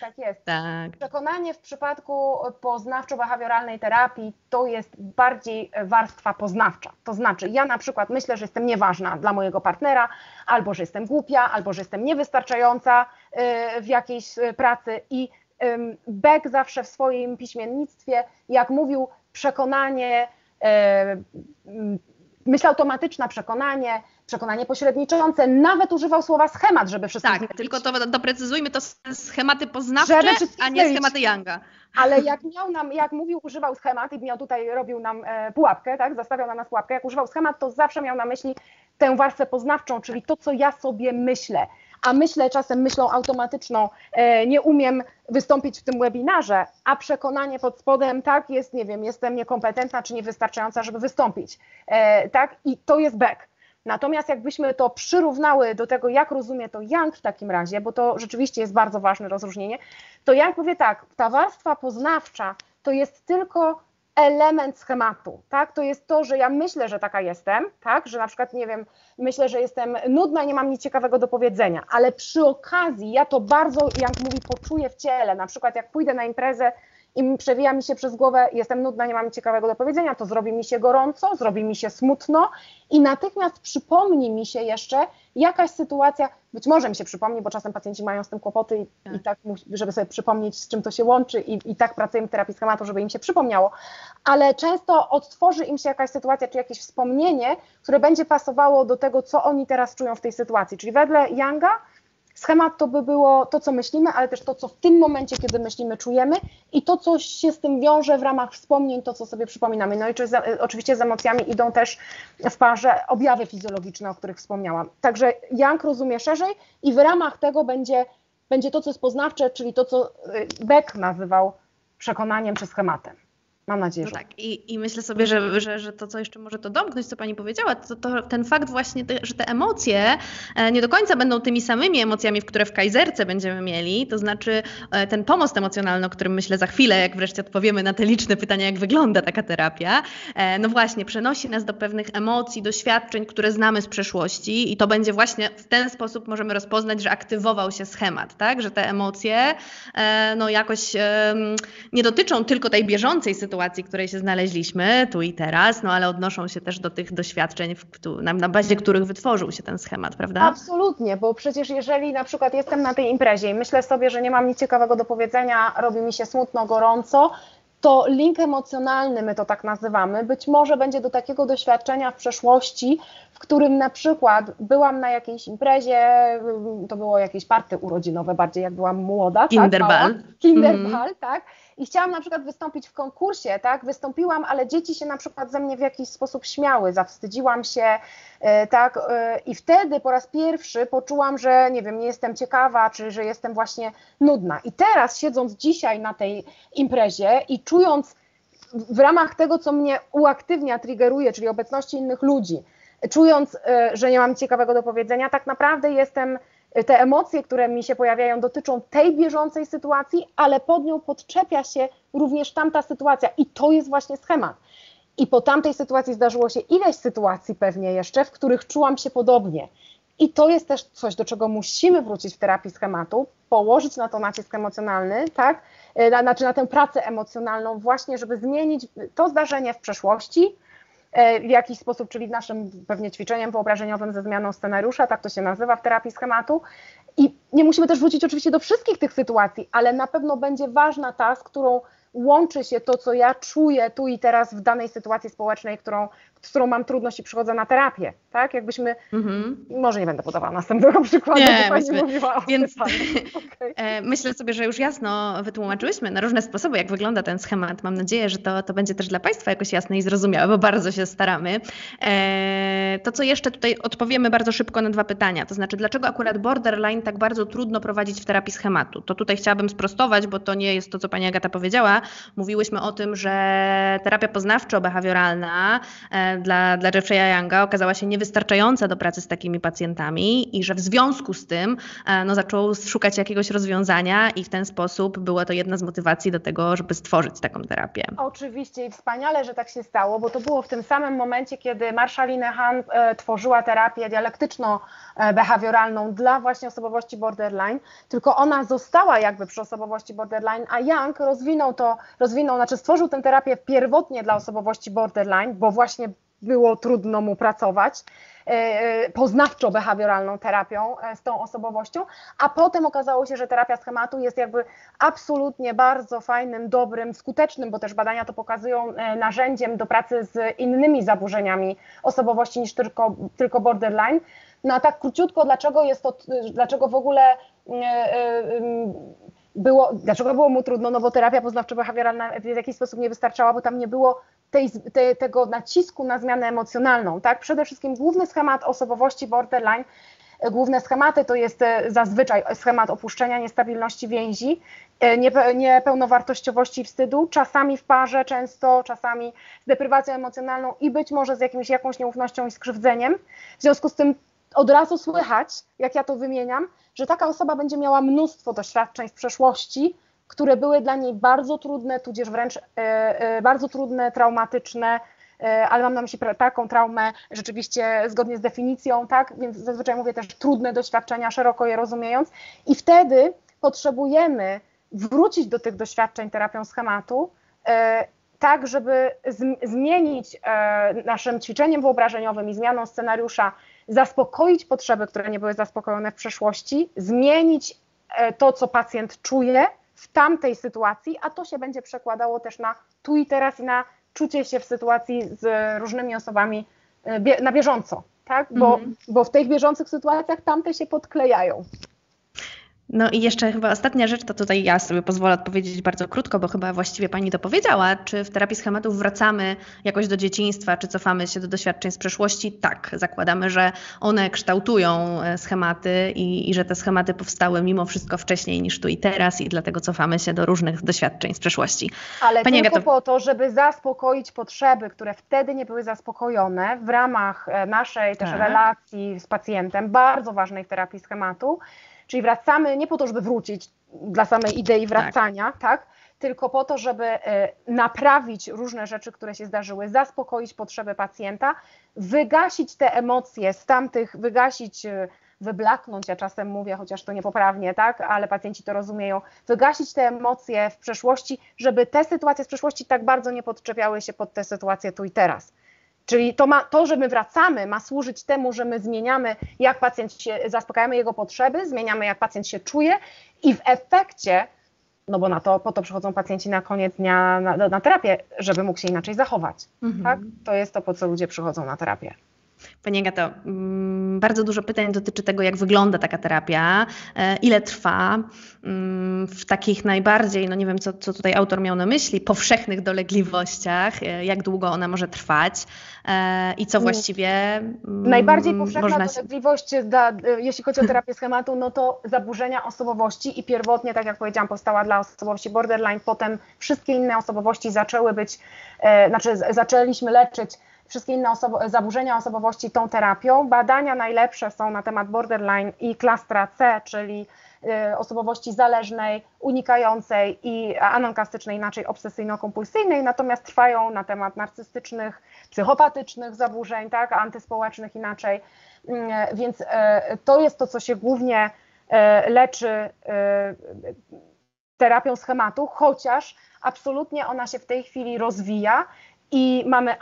Tak jest. Tak. Przekonanie w przypadku poznawczo-behawioralnej terapii to jest bardziej warstwa poznawcza. To znaczy, ja na przykład myślę, że jestem nieważna dla mojego partnera, albo że jestem głupia, albo że jestem niewystarczająca w jakiejś pracy i Beck zawsze w swoim piśmiennictwie, jak mówił, przekonanie... myśl automatyczna, przekonanie pośredniczące, nawet używał słowa schemat, żeby wszystko zmienić. Tak, tylko to doprecyzujmy, to schematy poznawcze, a nie schematy Younga. Ale jak mówił, używał schemat i miał tutaj, robił nam pułapkę, tak, zastawiał na nas pułapkę, jak używał schemat, to zawsze miał na myśli tę warstwę poznawczą, czyli to, co ja sobie myślę. A myślę czasem myślą automatyczną, nie umiem wystąpić w tym webinarze, a przekonanie pod spodem, tak, jest, nie wiem, jestem niekompetentna czy niewystarczająca, żeby wystąpić, tak, i to jest Beck. Natomiast jakbyśmy to przyrównały do tego, jak rozumie to Young w takim razie, bo to rzeczywiście jest bardzo ważne rozróżnienie, to Young powie tak, ta warstwa poznawcza to jest tylko element schematu, tak? To jest to, że ja myślę, że taka jestem, tak? Że na przykład, nie wiem, myślę, że jestem nudna, nie mam nic ciekawego do powiedzenia, ale przy okazji ja to bardzo, jak mówi, poczuję w ciele, na przykład jak pójdę na imprezę i przewija mi się przez głowę, jestem nudna, nie mam nic ciekawego do powiedzenia, to zrobi mi się gorąco, zrobi mi się smutno i natychmiast przypomni mi się jeszcze jakaś sytuacja, być może mi się przypomni, bo czasem pacjenci mają z tym kłopoty i tak, żeby sobie przypomnieć, z czym to się łączy i tak pracujemy w terapii schematu, żeby im się przypomniało, ale często odtworzy im się jakaś sytuacja czy jakieś wspomnienie, które będzie pasowało do tego, co oni teraz czują w tej sytuacji, czyli wedle Younga schemat to by było to, co myślimy, ale też to, co w tym momencie, kiedy myślimy, czujemy i to, co się z tym wiąże w ramach wspomnień, to, co sobie przypominamy. No i oczywiście z emocjami idą też w parze objawy fizjologiczne, o których wspomniałam. Także Young rozumie szerzej i w ramach tego będzie to, co jest poznawcze, czyli to, co Beck nazywał przekonaniem czy schematem. Mam nadzieję, że... No tak. I myślę sobie, że to, co jeszcze może to domknąć, co Pani powiedziała, to ten fakt właśnie, że te emocje nie do końca będą tymi samymi emocjami, które w kajzerce będziemy mieli, to znaczy ten pomost emocjonalny, o którym myślę za chwilę, jak wreszcie odpowiemy na te liczne pytania, jak wygląda taka terapia, no właśnie, przenosi nas do pewnych emocji, doświadczeń, które znamy z przeszłości i to będzie właśnie w ten sposób możemy rozpoznać, że aktywował się schemat, tak, że te emocje no jakoś nie dotyczą tylko tej bieżącej sytuacji, w której się znaleźliśmy, tu i teraz, no ale odnoszą się też do tych doświadczeń, na bazie których wytworzył się ten schemat, prawda? Absolutnie, bo przecież jeżeli na przykład jestem na tej imprezie i myślę sobie, że nie mam nic ciekawego do powiedzenia, robi mi się smutno, gorąco, to link emocjonalny, my to tak nazywamy, być może będzie do takiego doświadczenia w przeszłości, w którym na przykład byłam na jakiejś imprezie, to było jakieś party urodzinowe bardziej, jak byłam młoda. Kinderball. Tak, Kinderball, tak. I chciałam na przykład wystąpić w konkursie, tak, wystąpiłam, ale dzieci się na przykład ze mnie w jakiś sposób śmiały, zawstydziłam się, tak, i wtedy po raz pierwszy poczułam, że nie wiem, nie jestem ciekawa, czy że jestem właśnie nudna. I teraz siedząc dzisiaj na tej imprezie i czując w ramach tego, co mnie uaktywnia, triggeruje, czyli obecności innych ludzi, czując, że nie mam ciekawego do powiedzenia, tak naprawdę jestem... Te emocje, które mi się pojawiają, dotyczą tej bieżącej sytuacji, ale pod nią podczepia się również tamta sytuacja i to jest właśnie schemat. I po tamtej sytuacji zdarzyło się ileś sytuacji pewnie jeszcze, w których czułam się podobnie. I to jest też coś, do czego musimy wrócić w terapii schematu, położyć na to nacisk emocjonalny, tak? Znaczy na tę pracę emocjonalną właśnie, żeby zmienić to zdarzenie w przeszłości, w jakiś sposób, czyli naszym pewnie ćwiczeniem wyobrażeniowym ze zmianą scenariusza, tak to się nazywa w terapii schematu. I nie musimy też wrócić oczywiście do wszystkich tych sytuacji, ale na pewno będzie ważna ta, z którą łączy się to, co ja czuję tu i teraz w danej sytuacji społecznej, którą z którą mam trudności, przychodzę na terapię, tak? Jakbyśmy, może nie będę podawała następnego przykładu, nie, bo pani mówiła o okay. Myślę sobie, że już jasno wytłumaczyłyśmy na różne sposoby, jak wygląda ten schemat. Mam nadzieję, że to będzie też dla Państwa jakoś jasne i zrozumiałe, bo bardzo się staramy. To, co jeszcze tutaj odpowiemy bardzo szybko na dwa pytania, to znaczy, dlaczego akurat borderline tak bardzo trudno prowadzić w terapii schematu? To tutaj chciałabym sprostować, bo to nie jest to, co Pani Agata powiedziała. Mówiłyśmy o tym, że terapia poznawczo-behawioralna dla Jeffrey'a Younga okazała się niewystarczająca do pracy z takimi pacjentami i że w związku z tym zaczął szukać jakiegoś rozwiązania i w ten sposób była to jedna z motywacji do tego, żeby stworzyć taką terapię. Oczywiście i wspaniale, że tak się stało, bo to było w tym samym momencie, kiedy Marsha Linehan tworzyła terapię dialektyczno-behawioralną dla właśnie osobowości borderline, tylko ona została jakby przy osobowości borderline, a Young stworzył tę terapię pierwotnie dla osobowości borderline, bo właśnie było trudno mu pracować poznawczo-behawioralną terapią z tą osobowością, a potem okazało się, że terapia schematu jest jakby absolutnie bardzo fajnym, dobrym, skutecznym, bo też badania to pokazują, narzędziem do pracy z innymi zaburzeniami osobowości niż tylko borderline. No a tak króciutko, dlaczego było mu trudno, no bo terapia poznawczo-behawioralna w jakiś sposób nie wystarczała, bo tam nie było tego nacisku na zmianę emocjonalną, tak? Przede wszystkim główny schemat osobowości borderline, główne schematy to jest zazwyczaj schemat opuszczenia, niestabilności więzi, niepełnowartościowości i wstydu, czasami w parze często, czasami z deprywacją emocjonalną i być może z jakąś nieufnością i skrzywdzeniem. W związku z tym od razu słychać, jak ja to wymieniam, że taka osoba będzie miała mnóstwo doświadczeń w przeszłości, które były dla niej bardzo trudne, tudzież wręcz bardzo trudne, traumatyczne, ale mam na myśli taką traumę rzeczywiście zgodnie z definicją, tak? Więc zazwyczaj mówię też trudne doświadczenia, szeroko je rozumiejąc. I wtedy potrzebujemy wrócić do tych doświadczeń terapią schematu, tak żeby zmienić naszym ćwiczeniem wyobrażeniowym i zmianą scenariusza, zaspokoić potrzeby, które nie były zaspokojone w przeszłości, zmienić to, co pacjent czuje w tamtej sytuacji, a to się będzie przekładało też na tu i teraz i na czucie się w sytuacji z różnymi osobami na bieżąco, tak? Bo w tych bieżących sytuacjach tamte się podklejają. No i jeszcze chyba ostatnia rzecz, to tutaj ja sobie pozwolę odpowiedzieć bardzo krótko, bo chyba właściwie Pani to powiedziała. Czy w terapii schematów wracamy jakoś do dzieciństwa, czy cofamy się do doświadczeń z przeszłości? Tak, zakładamy, że one kształtują schematy i że te schematy powstały mimo wszystko wcześniej niż tu i teraz i dlatego cofamy się do różnych doświadczeń z przeszłości. Ale Pani tylko Agato... po to, żeby zaspokoić potrzeby, które wtedy nie były zaspokojone w ramach naszej też relacji z pacjentem, bardzo ważnej w terapii schematu. Czyli wracamy nie po to, żeby wrócić dla samej idei wracania, tak? Tylko po to, żeby naprawić różne rzeczy, które się zdarzyły, zaspokoić potrzeby pacjenta, wygasić te emocje z tamtych, wyblaknąć, ja czasem mówię, chociaż to niepoprawnie, tak? Ale pacjenci to rozumieją, wygasić te emocje w przeszłości, żeby te sytuacje z przeszłości tak bardzo nie podczepiały się pod te sytuacje tu i teraz. Czyli to, że my wracamy, ma służyć temu, że my zmieniamy, jak pacjent się, zaspokajamy jego potrzeby, zmieniamy, jak pacjent się czuje i w efekcie, no bo po to przychodzą pacjenci na koniec dnia na terapię, żeby mógł się inaczej zachować. Tak? To jest to, po co ludzie przychodzą na terapię. Pani Agato, bardzo dużo pytań dotyczy tego, jak wygląda taka terapia, ile trwa, w takich najbardziej, no nie wiem, co tutaj autor miał na myśli, powszechnych dolegliwościach, jak długo ona może trwać i co właściwie najbardziej powszechna dolegliwość, jeśli chodzi o terapię schematu, no to zaburzenia osobowości i pierwotnie, tak jak powiedziałam, powstała dla osobowości borderline, potem wszystkie inne osobowości zaczęliśmy leczyć wszystkie inne zaburzenia osobowości tą terapią. Badania najlepsze są na temat borderline i klastra C, czyli osobowości zależnej, unikającej i anonkastycznej, inaczej obsesyjno-kompulsyjnej, natomiast trwają na temat narcystycznych, psychopatycznych zaburzeń, tak, antyspołecznych inaczej. Więc to jest to, co się głównie leczy terapią schematu, chociaż absolutnie ona się w tej chwili rozwija. I mamy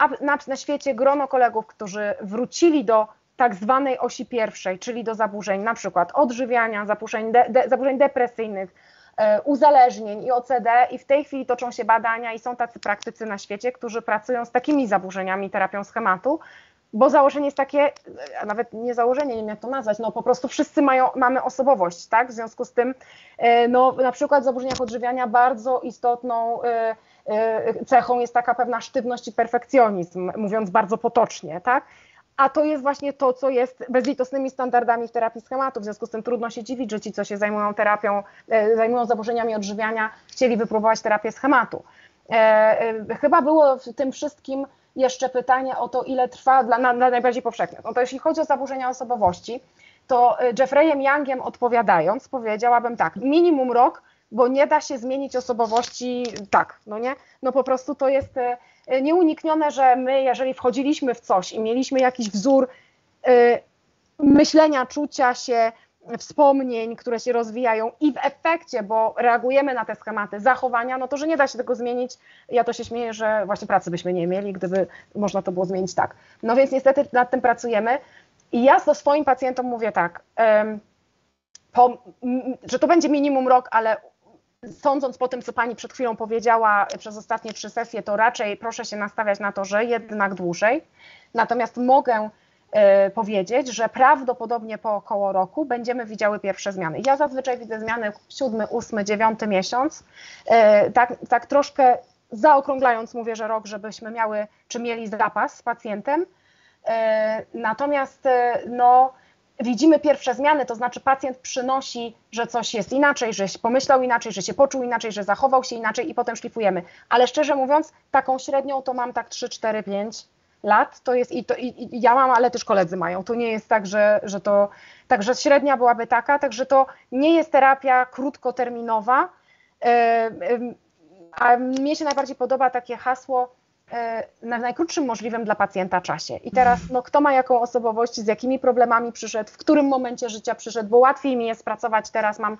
na świecie grono kolegów, którzy wrócili do tak zwanej osi pierwszej, czyli do zaburzeń na przykład odżywiania, zaburzeń depresyjnych, uzależnień i OCD i w tej chwili toczą się badania i są tacy praktycy na świecie, którzy pracują z takimi zaburzeniami terapią schematu, bo założenie jest takie, a nawet nie założenie, nie wiem jak to nazwać, no po prostu wszyscy mamy osobowość, tak? W związku z tym no, na przykład w zaburzeniach odżywiania bardzo istotną cechą jest taka pewna sztywność i perfekcjonizm, mówiąc bardzo potocznie, tak? A to jest właśnie to, co jest bezlitosnymi standardami w terapii schematów, w związku z tym trudno się dziwić, że ci, co się zajmują terapią, zajmują zaburzeniami odżywiania, chcieli wypróbować terapię schematu. Chyba było w tym wszystkim jeszcze pytanie o to, ile trwa dla najbardziej powszechnych. No to jeśli chodzi o zaburzenia osobowości, to Jeffreyem Youngiem odpowiadając, powiedziałabym tak, minimum rok, bo nie da się zmienić osobowości tak, no nie? No po prostu to jest nieuniknione, że my, jeżeli wchodziliśmy w coś i mieliśmy jakiś wzór myślenia, czucia się, wspomnień, które się rozwijają i w efekcie, bo reagujemy na te schematy zachowania, no to, że nie da się tego zmienić. Ja to się śmieję, że właśnie pracy byśmy nie mieli, gdyby można to było zmienić tak. No więc niestety nad tym pracujemy i ja swoim pacjentom mówię tak, że to będzie minimum rok, ale sądząc po tym, co pani przed chwilą powiedziała przez ostatnie 3 sesje, to raczej proszę się nastawiać na to, że jednak dłużej. Natomiast mogę powiedzieć, że prawdopodobnie po około roku będziemy widziały pierwsze zmiany. Ja zazwyczaj widzę zmiany 7., 8., 9 miesiąc, tak troszkę zaokrąglając mówię, że rok, żebyśmy mieli zapas z pacjentem. Natomiast no, widzimy pierwsze zmiany, to znaczy pacjent przynosi, że coś jest inaczej, że się pomyślał inaczej, że się poczuł inaczej, że zachował się inaczej i potem szlifujemy. Ale szczerze mówiąc, taką średnią to mam tak 3, 4, 5 lat, to jest i ja mam, ale też koledzy mają, to nie jest tak, że to, także średnia byłaby taka, także to nie jest terapia krótkoterminowa, a mnie się najbardziej podoba takie hasło na najkrótszym możliwym dla pacjenta czasie. I teraz, no, kto ma jaką osobowość, z jakimi problemami przyszedł, w którym momencie życia przyszedł, bo łatwiej mi jest pracować teraz, mam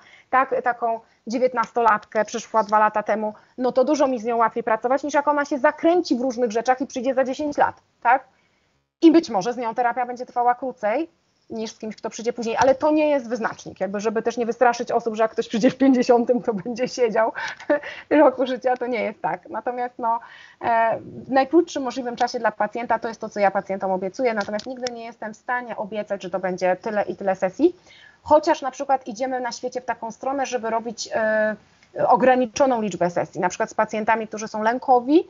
taką 19-latkę, przyszła 2 lata temu, no to dużo mi z nią łatwiej pracować, niż jak ona się zakręci w różnych rzeczach i przyjdzie za 10 lat, tak? I być może z nią terapia będzie trwała krócej niż z kimś, kto przyjdzie później, ale to nie jest wyznacznik, jakby żeby też nie wystraszyć osób, że jak ktoś przyjdzie w 50, to będzie siedział roku życia, to nie jest tak. Natomiast no, w najkrótszym możliwym czasie dla pacjenta to jest to, co ja pacjentom obiecuję, natomiast nigdy nie jestem w stanie obiecać, że to będzie tyle i tyle sesji, chociaż na przykład idziemy na świecie w taką stronę, żeby robić ograniczoną liczbę sesji, na przykład z pacjentami, którzy są lękowi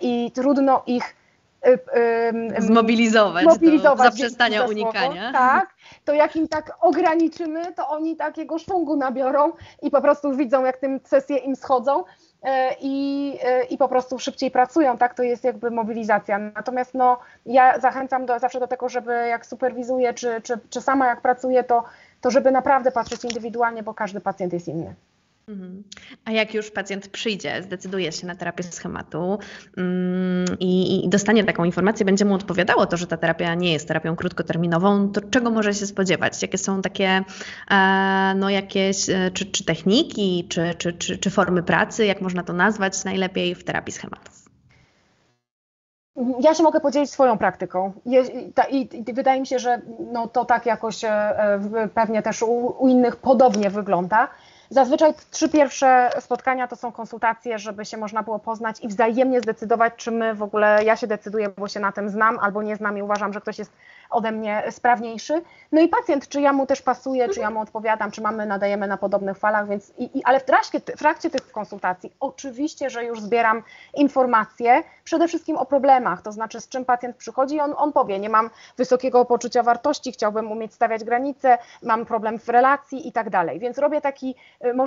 i trudno ich zmobilizować do zaprzestania unikania. Tak, to jak im tak ograniczymy, to oni takiego szwungu nabiorą i po prostu widzą, jak tym sesje im schodzą i po prostu szybciej pracują, tak, to jest jakby mobilizacja. Natomiast no, ja zachęcam zawsze do tego, żeby jak superwizuję, czy sama jak pracuję, to żeby naprawdę patrzeć indywidualnie, bo każdy pacjent jest inny. A jak już pacjent przyjdzie, zdecyduje się na terapię schematu i dostanie taką informację, będzie mu odpowiadało to, że ta terapia nie jest terapią krótkoterminową, to czego może się spodziewać? Jakie są takie jakieś techniki, czy formy pracy, jak można to nazwać najlepiej w terapii schematów? Ja się mogę podzielić swoją praktyką i wydaje mi się, że no to tak jakoś pewnie też u innych podobnie wygląda. Zazwyczaj 3 pierwsze spotkania to są konsultacje, żeby się można było poznać i wzajemnie zdecydować, czy my w ogóle, ja się decyduję, bo się na tym znam albo nie znam i uważam, że ktoś jest ode mnie sprawniejszy. No i pacjent, czy ja mu też pasuję, czy ja mu odpowiadam, czy nadajemy na podobnych falach, więc ale w trakcie tych konsultacji oczywiście, że już zbieram informacje, przede wszystkim o problemach, to znaczy z czym pacjent przychodzi i on powie, nie mam wysokiego poczucia wartości, chciałbym umieć stawiać granice, mam problem w relacji i tak dalej, więc robię taki,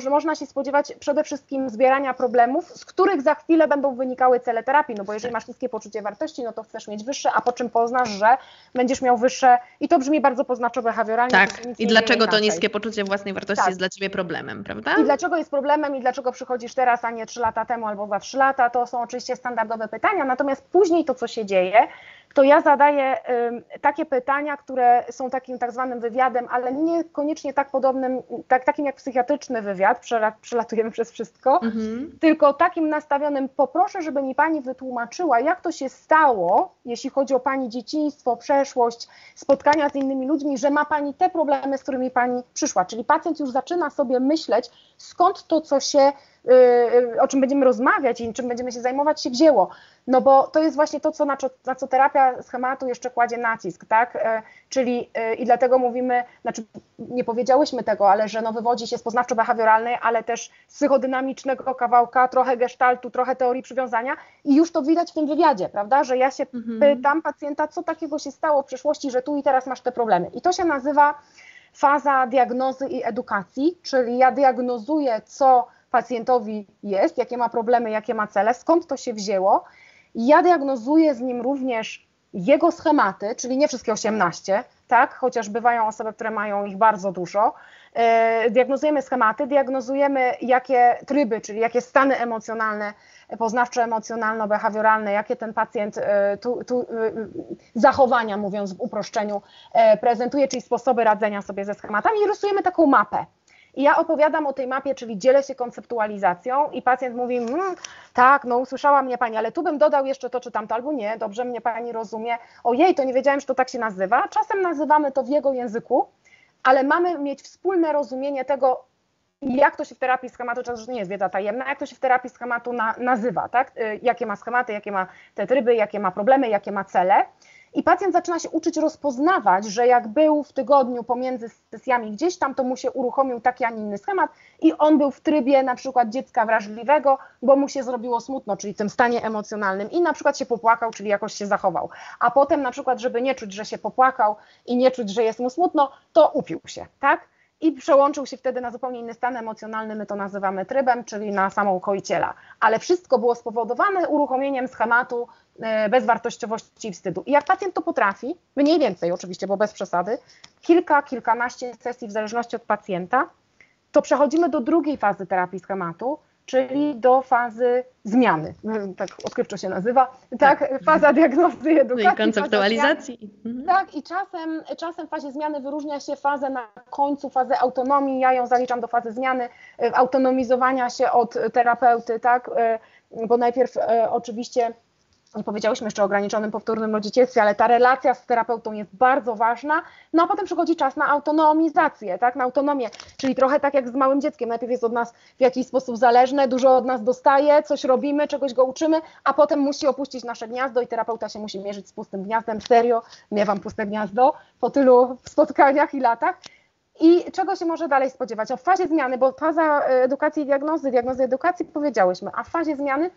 można się spodziewać przede wszystkim zbierania problemów, z których za chwilę będą wynikały cele terapii, no bo jeżeli masz niskie poczucie wartości, no to chcesz mieć wyższe, a po czym poznasz, że będziesz miał wyższe, i to brzmi bardzo poznawczo-behawioralnie. Tak, i dlaczego to niskie poczucie własnej wartości jest dla ciebie problemem, prawda? I dlaczego jest problemem i dlaczego przychodzisz teraz, a nie 3 lata temu albo za 3 lata, to są oczywiście standardowe pytania, natomiast później to, co się dzieje, to ja zadaję takie pytania, które są takim tak zwanym wywiadem, ale niekoniecznie tak podobnym, takim jak psychiatryczny wywiad, przelatujemy przez wszystko, tylko takim nastawionym, poproszę, żeby mi pani wytłumaczyła, jak to się stało, jeśli chodzi o pani dzieciństwo, przeszłość, spotkania z innymi ludźmi, że ma pani te problemy, z którymi pani przyszła. Czyli pacjent już zaczyna sobie myśleć, skąd to, co się, o czym będziemy rozmawiać i czym będziemy się zajmować, się wzięło. No bo to jest właśnie to, co, na co terapia schematu jeszcze kładzie nacisk, tak? Czyli i dlatego mówimy, znaczy nie powiedziałyśmy tego, ale że no wywodzi się z poznawczo-behawioralnej, ale też z psychodynamicznego kawałka, trochę gestaltu, trochę teorii przywiązania i już to widać w tym wywiadzie, prawda? Że ja się pytam pacjenta, co takiego się stało w przeszłości, że tu i teraz masz te problemy. I to się nazywa faza diagnozy i edukacji, czyli ja diagnozuję, co pacjentowi jest, jakie ma problemy, jakie ma cele, skąd to się wzięło. Ja diagnozuję z nim również jego schematy, czyli nie wszystkie 18, tak? Chociaż bywają osoby, które mają ich bardzo dużo. Diagnozujemy schematy, diagnozujemy jakie tryby, czyli jakie stany emocjonalne, poznawczo-emocjonalno-behawioralne, jakie ten pacjent zachowania, mówiąc w uproszczeniu, prezentuje, czyli sposoby radzenia sobie ze schematami i rysujemy taką mapę. I ja opowiadam o tej mapie, czyli dzielę się konceptualizacją i pacjent mówi, tak, no usłyszała mnie pani, ale tu bym dodał jeszcze to czy tamto, albo nie, dobrze mnie pani rozumie, ojej, to nie wiedziałem, że to tak się nazywa. Czasem nazywamy to w jego języku, ale mamy mieć wspólne rozumienie tego, jak to się w terapii schematu, to nie jest wiedza tajemna, jak to się w terapii schematu nazywa, tak? Jakie ma schematy, jakie ma te tryby, jakie ma problemy, jakie ma cele. I pacjent zaczyna się uczyć rozpoznawać, że jak był w tygodniu pomiędzy sesjami gdzieś tam, to mu się uruchomił taki, a nie inny schemat i on był w trybie na przykład dziecka wrażliwego, bo mu się zrobiło smutno, czyli w tym stanie emocjonalnym i na przykład się popłakał, czyli jakoś się zachował. A potem na przykład, żeby nie czuć, że się popłakał i nie czuć, że jest mu smutno, to upił się, tak? I przełączył się wtedy na zupełnie inny stan emocjonalny, my to nazywamy trybem, czyli na samoukojiciela. Ale wszystko było spowodowane uruchomieniem schematu bezwartościowości i wstydu. I jak pacjent to potrafi, mniej więcej oczywiście, bo bez przesady, kilkanaście sesji w zależności od pacjenta, to przechodzimy do drugiej fazy terapii schematu, czyli do fazy zmiany, tak odkrywczo się nazywa, tak, faza diagnozy i edukacji. No i konceptualizacji. Tak, i czasem w fazie zmiany wyróżnia się fazę na końcu, fazę autonomii, ja ją zaliczam do fazy zmiany, autonomizowania się od terapeuty, tak, bo najpierw oczywiście, nie powiedziałyśmy jeszcze o ograniczonym powtórnym rodzicielstwie, ale ta relacja z terapeutą jest bardzo ważna, no a potem przychodzi czas na autonomizację, tak, na autonomię, czyli trochę tak jak z małym dzieckiem, najpierw jest od nas w jakiś sposób zależne, dużo od nas dostaje, coś robimy, czegoś go uczymy, a potem musi opuścić nasze gniazdo i terapeuta się musi mierzyć z pustym gniazdem, serio, miewam puste gniazdo po tylu spotkaniach i latach. I czego się może dalej spodziewać? O fazie zmiany, bo faza edukacji i diagnozy edukacji powiedziałyśmy, a w fazie zmiany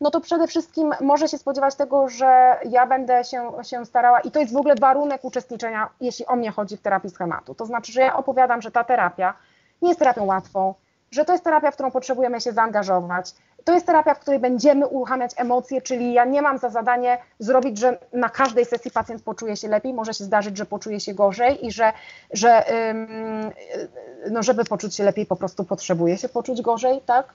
no to przede wszystkim może się spodziewać tego, że ja będę się starała i to jest w ogóle warunek uczestniczenia, jeśli o mnie chodzi w terapii schematu. To znaczy, że ja opowiadam, że ta terapia nie jest terapią łatwą, że to jest terapia, w którą potrzebujemy się zaangażować, to jest terapia, w której będziemy uruchamiać emocje, czyli ja nie mam za zadanie zrobić, że na każdej sesji pacjent poczuje się lepiej, może się zdarzyć, że poczuje się gorzej i że żeby poczuć się lepiej po prostu potrzebuje się poczuć gorzej, tak?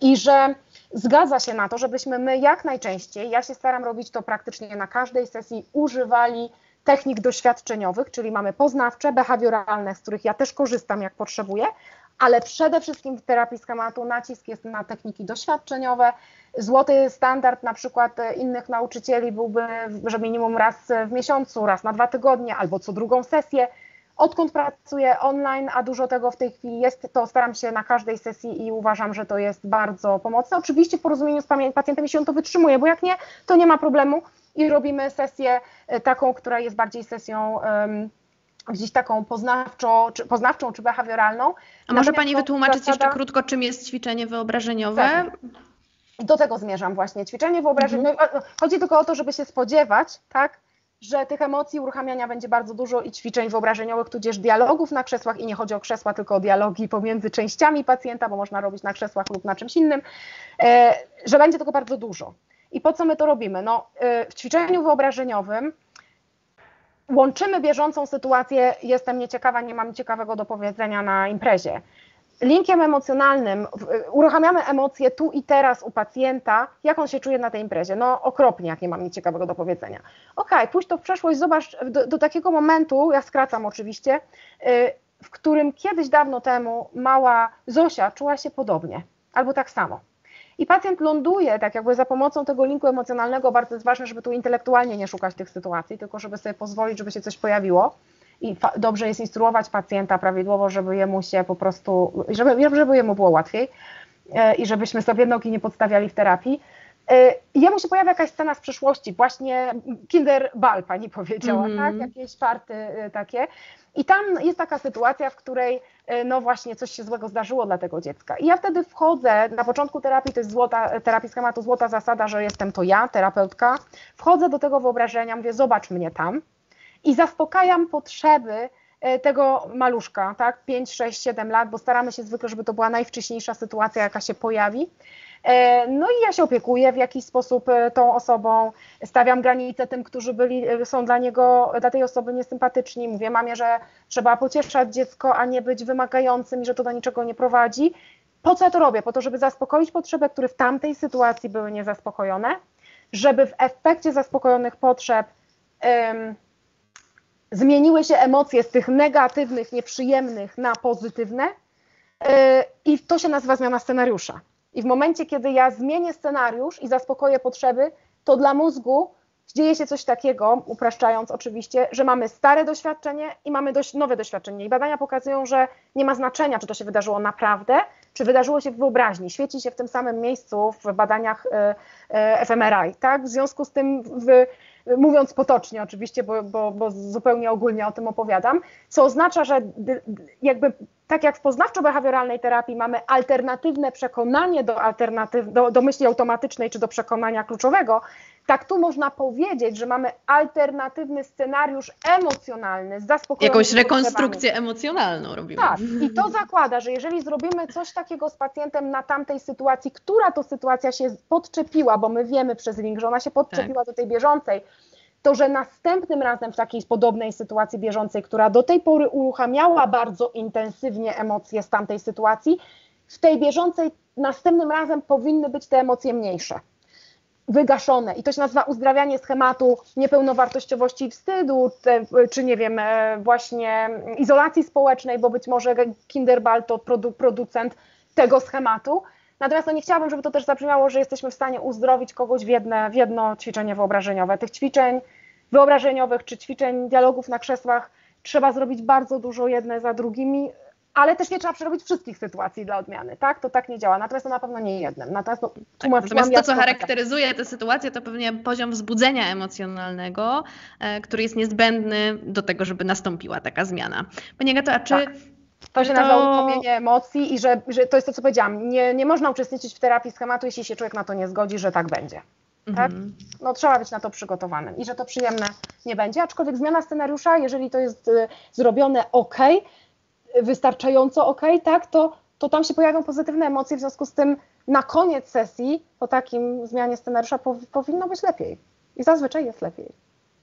I że zgadza się na to, żebyśmy my jak najczęściej, ja się staram robić to praktycznie na każdej sesji, używali technik doświadczeniowych, czyli mamy poznawcze, behawioralne, z których ja też korzystam jak potrzebuję, ale przede wszystkim w terapii schematu nacisk jest na techniki doświadczeniowe. Złoty standard na przykład innych nauczycieli byłby, że minimum raz w miesiącu, raz na 2 tygodnie albo co drugą sesję. Odkąd pracuję online, a dużo tego w tej chwili jest, to staram się na każdej sesji i uważam, że to jest bardzo pomocne. Oczywiście w porozumieniu z pacjentem się to wytrzymuje, bo jak nie, to nie ma problemu i robimy sesję taką, która jest bardziej sesją gdzieś taką poznawczą czy behawioralną. A może Pani wytłumaczyć jeszcze krótko, czym jest ćwiczenie wyobrażeniowe? Tak. Do tego zmierzam właśnie. Ćwiczenie wyobrażeniowe. Chodzi tylko o to, żeby się spodziewać, tak? Że tych emocji uruchamiania będzie bardzo dużo i ćwiczeń wyobrażeniowych, tudzież dialogów na krzesłach i nie chodzi o krzesła, tylko o dialogi pomiędzy częściami pacjenta, bo można robić na krzesłach lub na czymś innym, że będzie tego bardzo dużo. I po co my to robimy? No, w ćwiczeniu wyobrażeniowym łączymy bieżącą sytuację, jestem nieciekawa, nie mam ciekawego do powiedzenia na imprezie. Linkiem emocjonalnym uruchamiamy emocje tu i teraz u pacjenta, jak on się czuje na tej imprezie. No okropnie, jak nie mam nic ciekawego do powiedzenia. Okej, pójdź to w przeszłość, zobacz do takiego momentu, ja skracam oczywiście, w którym kiedyś dawno temu mała Zosia czuła się podobnie albo tak samo. I pacjent ląduje, tak jakby za pomocą tego linku emocjonalnego, bardzo jest ważne, żeby tu intelektualnie nie szukać tych sytuacji, tylko żeby sobie pozwolić, żeby się coś pojawiło. i dobrze jest instruować pacjenta prawidłowo, żeby jemu się po prostu, żeby jemu było łatwiej i żebyśmy sobie nogi nie podstawiali w terapii. Jemu się pojawia jakaś scena z przeszłości, właśnie Kinderball, pani powiedziała, tak? Jakieś party takie. I tam jest taka sytuacja, w której no właśnie coś się złego zdarzyło dla tego dziecka. I ja wtedy wchodzę, na początku terapii, to jest terapii schematu, złota zasada, że jestem to ja, terapeutka. Wchodzę do tego wyobrażenia, mówię, zobacz mnie tam i zaspokajam potrzeby tego maluszka, tak? 5, 6, 7 lat, bo staramy się zwykle, żeby to była najwcześniejsza sytuacja, jaka się pojawi. No i ja się opiekuję w jakiś sposób tą osobą, stawiam granice tym, którzy są dla tej osoby niesympatyczni. Mówię mamie, że trzeba pocieszać dziecko, a nie być wymagającym i że to do niczego nie prowadzi. Po co ja to robię? Po to, żeby zaspokoić potrzeby, które w tamtej sytuacji były niezaspokojone, żeby w efekcie zaspokojonych potrzeb zmieniły się emocje z tych negatywnych, nieprzyjemnych na pozytywne i to się nazywa zmiana scenariusza. I w momencie, kiedy ja zmienię scenariusz i zaspokoję potrzeby, to dla mózgu dzieje się coś takiego, upraszczając oczywiście, że mamy stare doświadczenie i mamy nowe doświadczenie. I badania pokazują, że nie ma znaczenia, czy to się wydarzyło naprawdę, czy wydarzyło się w wyobraźni. Świeci się w tym samym miejscu w badaniach fMRI, tak? W związku z tym, mówiąc potocznie oczywiście, bo zupełnie ogólnie o tym opowiadam, co oznacza, że jakby tak jak w poznawczo-behawioralnej terapii mamy alternatywne przekonanie do myśli automatycznej czy do przekonania kluczowego, tak tu można powiedzieć, że mamy alternatywny scenariusz emocjonalny z zaspokojonym jakąś rekonstrukcję emocjonalną robimy. Tak, i to zakłada, że jeżeli zrobimy coś takiego z pacjentem na tamtej sytuacji, która to sytuacja się podczepiła, bo my wiemy przez link, że ona się podczepiła tak do tej bieżącej, to że następnym razem w takiej podobnej sytuacji bieżącej, która do tej pory uruchamiała bardzo intensywnie emocje z tamtej sytuacji, w tej bieżącej następnym razem powinny być te emocje mniejsze, wygaszone. I to się nazywa uzdrawianie schematu niepełnowartościowości i wstydu, czy nie wiem, właśnie izolacji społecznej, bo być może Kinderball to producent tego schematu. Natomiast nie chciałabym, żeby to też zabrzmiało, że jesteśmy w stanie uzdrowić kogoś w jedno ćwiczenie wyobrażeniowe. Tych ćwiczeń wyobrażeniowych czy ćwiczeń dialogów na krzesłach trzeba zrobić bardzo dużo jedne za drugimi, ale też nie trzeba przerobić wszystkich sytuacji dla odmiany, tak? To tak nie działa. Natomiast to na pewno nie jednym. Natomiast to, co charakteryzuje tę sytuację, to pewnie poziom wzbudzenia emocjonalnego, który jest niezbędny do tego, żeby nastąpiła taka zmiana. Pani Agato, a czy... To się nazywa uruchomienie emocji i że to jest to, co powiedziałam. Nie można uczestniczyć w terapii schematu, jeśli się człowiek na to nie zgodzi, że tak będzie. Tak? No, trzeba być na to przygotowanym i że to przyjemne nie będzie. Aczkolwiek zmiana scenariusza, jeżeli to jest zrobione ok, wystarczająco ok, tak, to tam się pojawią pozytywne emocje. W związku z tym na koniec sesji po takim zmianie scenariusza powinno być lepiej. I zazwyczaj jest lepiej.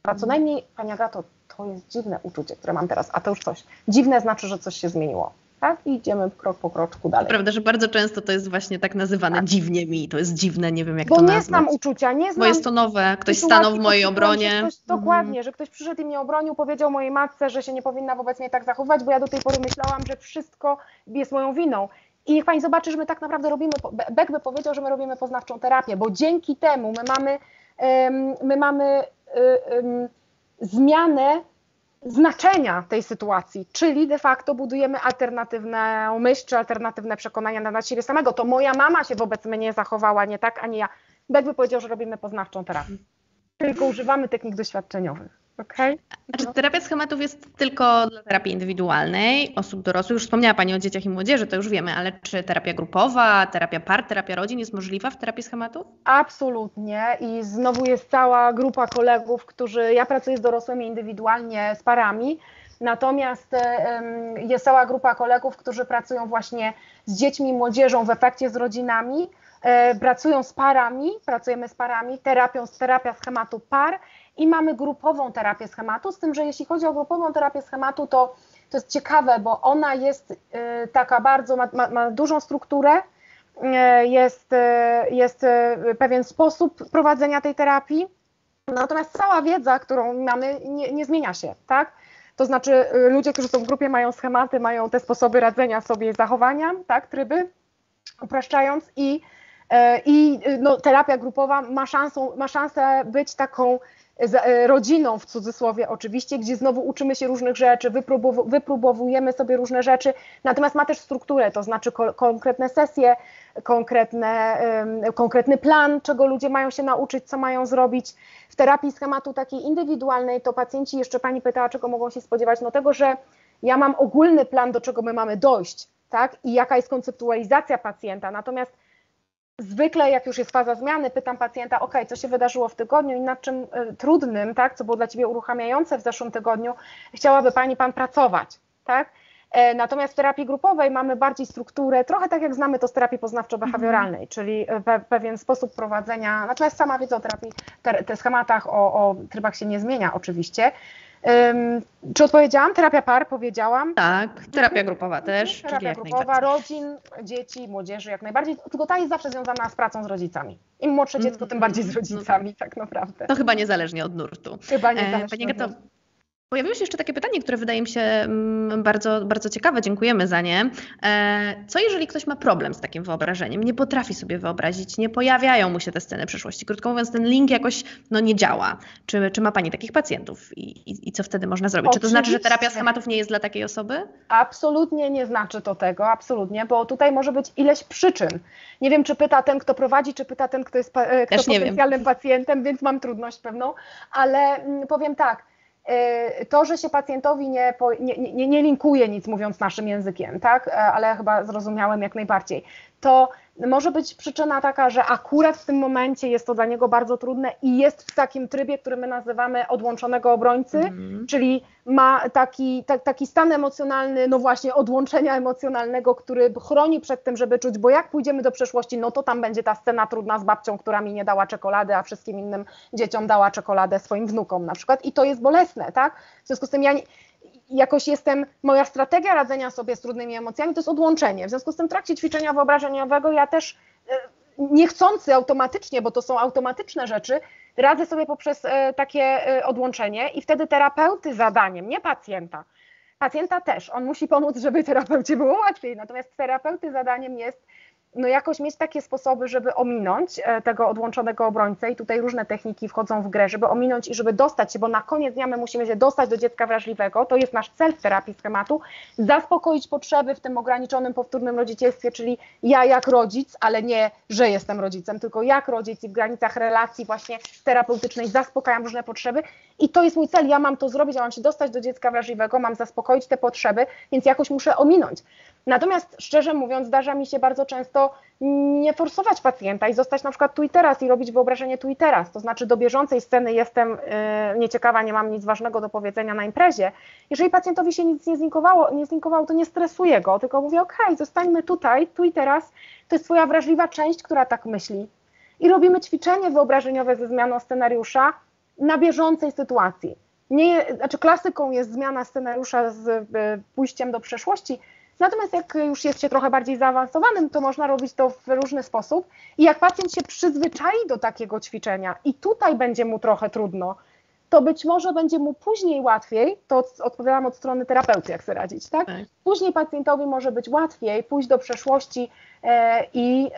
A co najmniej, pani Agato, to jest dziwne uczucie, które mam teraz, a to już coś. Dziwne znaczy, że coś się zmieniło. Tak? I idziemy krok po kroczku dalej. Prawda, że bardzo często to jest właśnie tak nazywane dziwnie mi, to jest dziwne, nie wiem jak to nazwać. Bo nie znam uczucia, nie znam. Bo jest to nowe, ktoś stanął w mojej obronie. Dokładnie, że ktoś przyszedł i mnie obronił, powiedział mojej matce, że się nie powinna wobec mnie tak zachowywać, bo ja do tej pory myślałam, że wszystko jest moją winą. I niech pani zobaczy, że my tak naprawdę robimy, Beck by powiedział, że my robimy poznawczą terapię, bo dzięki temu my mamy zmianę znaczenia tej sytuacji, czyli de facto budujemy alternatywną myśl, czy alternatywne przekonania na siebie samego. To moja mama się wobec mnie zachowała nie tak, a nie ja. Beck by powiedział, że robimy poznawczą terapię. Tylko używamy technik doświadczeniowych. Okay. Czy terapia schematów jest tylko dla terapii indywidualnej, osób dorosłych? Już wspomniała Pani o dzieciach i młodzieży, to już wiemy, ale czy terapia grupowa, terapia par, terapia rodzin jest możliwa w terapii schematów? Absolutnie i znowu jest cała grupa kolegów, którzy, ja pracuję z dorosłymi indywidualnie, z parami, natomiast jest cała grupa kolegów, którzy pracują właśnie z dziećmi, młodzieżą, w efekcie z rodzinami, pracujemy z parami, terapia schematu par. I mamy grupową terapię schematu, z tym, że jeśli chodzi o grupową terapię schematu, to jest ciekawe, bo ona jest taka bardzo, ma dużą strukturę, jest pewien sposób prowadzenia tej terapii, natomiast cała wiedza, którą mamy, nie zmienia się, tak? To znaczy ludzie, którzy są w grupie, mają schematy, mają te sposoby radzenia sobie, zachowania, tak, tryby, upraszczając i I no, terapia grupowa ma szansę być taką rodziną, w cudzysłowie oczywiście, gdzie znowu uczymy się różnych rzeczy, wypróbowujemy sobie różne rzeczy, natomiast ma też strukturę, to znaczy konkretne sesje, konkretny plan, czego ludzie mają się nauczyć, co mają zrobić. W terapii schematu takiej indywidualnej to pacjenci, jeszcze pani pytała, czego mogą się spodziewać, no tego, że ja mam ogólny plan, do czego my mamy dojść, tak? I jaka jest konceptualizacja pacjenta, natomiast zwykle jak już jest faza zmiany, pytam pacjenta, ok, co się wydarzyło w tygodniu i nad czym trudnym, tak, co było dla Ciebie uruchamiające w zeszłym tygodniu, chciałaby Pan pracować, tak? Natomiast w terapii grupowej mamy bardziej strukturę, trochę tak jak znamy to z terapii poznawczo-behawioralnej, czyli pewien sposób prowadzenia, natomiast sama wiedza o terapii, schematach, o trybach się nie zmienia oczywiście. Czy odpowiedziałam? Terapia par, powiedziałam. Tak, terapia grupowa też. Terapia grupowa, rodzin, dzieci, młodzieży jak najbardziej, tylko ta jest zawsze związana z pracą z rodzicami. Im młodsze dziecko, tym bardziej z rodzicami tak naprawdę. To chyba niezależnie od nurtu. Chyba niezależnie od nurtu. Pojawiło się jeszcze takie pytanie, które wydaje mi się bardzo, bardzo ciekawe, dziękujemy za nie. Co jeżeli ktoś ma problem z takim wyobrażeniem, nie potrafi sobie wyobrazić, nie pojawiają mu się te sceny przeszłości? Krótko mówiąc, ten link jakoś nie działa. Czy ma Pani takich pacjentów i co wtedy można zrobić? Oczywiście. Czy to znaczy, że terapia schematów nie jest dla takiej osoby? Absolutnie nie znaczy to tego, absolutnie, bo tutaj może być ileś przyczyn. Nie wiem, czy pyta ten, kto prowadzi, czy pyta ten, kto jest potencjalnym pacjentem, więc mam trudność pewną, ale powiem tak. To, że się pacjentowi nie linkuje nic, mówiąc naszym językiem, tak, ale chyba zrozumiałem jak najbardziej, to może być przyczyna taka, że akurat w tym momencie jest to dla niego bardzo trudne i jest w takim trybie, który my nazywamy odłączonego obrońcy, czyli ma taki stan emocjonalny, no właśnie odłączenia emocjonalnego, który chroni przed tym, żeby czuć, bo jak pójdziemy do przeszłości, no to tam będzie ta scena trudna z babcią, która mi nie dała czekolady, a wszystkim innym dzieciom dała czekoladę, swoim wnukom na przykład, i to jest bolesne, tak? W związku z tym moja strategia radzenia sobie z trudnymi emocjami to jest odłączenie. W związku z tym w trakcie ćwiczenia wyobrażeniowego ja też niechcący automatycznie, bo to są automatyczne rzeczy, radzę sobie poprzez takie odłączenie i wtedy terapeuty zadaniem, nie pacjenta. Pacjenta też, on musi pomóc, żeby terapeucie było łatwiej, natomiast terapeuty zadaniem jest no jakoś mieć takie sposoby, żeby ominąć tego odłączonego obrońcę i tutaj różne techniki wchodzą w grę, żeby ominąć i żeby dostać się, bo na koniec dnia my musimy się dostać do dziecka wrażliwego, to jest nasz cel w terapii schematu, zaspokoić potrzeby w tym ograniczonym, powtórnym rodzicielstwie, czyli ja jak rodzic, ale nie, że jestem rodzicem, tylko jak rodzic i w granicach relacji właśnie terapeutycznej zaspokajam różne potrzeby i to jest mój cel, ja mam to zrobić, ja mam się dostać do dziecka wrażliwego, mam zaspokoić te potrzeby, więc jakoś muszę ominąć. Natomiast szczerze mówiąc, zdarza mi się bardzo często nie forsować pacjenta i zostać na przykład tu i teraz i robić wyobrażenie tu i teraz, to znaczy do bieżącej sceny jestem nieciekawa, nie mam nic ważnego do powiedzenia na imprezie. Jeżeli pacjentowi się nic nie zlinkowało, to nie stresuję go, tylko mówię okej, zostańmy tutaj, tu i teraz, to jest twoja wrażliwa część, która tak myśli. I robimy ćwiczenie wyobrażeniowe ze zmianą scenariusza na bieżącej sytuacji. Klasyką jest zmiana scenariusza z pójściem do przeszłości. Natomiast jak już jest się trochę bardziej zaawansowanym, to można robić to w różny sposób i jak pacjent się przyzwyczai do takiego ćwiczenia i tutaj będzie mu trochę trudno, to być może będzie mu później łatwiej, to odpowiadam od strony terapeuty, jak sobie radzić, tak? Później pacjentowi może być łatwiej pójść do przeszłości i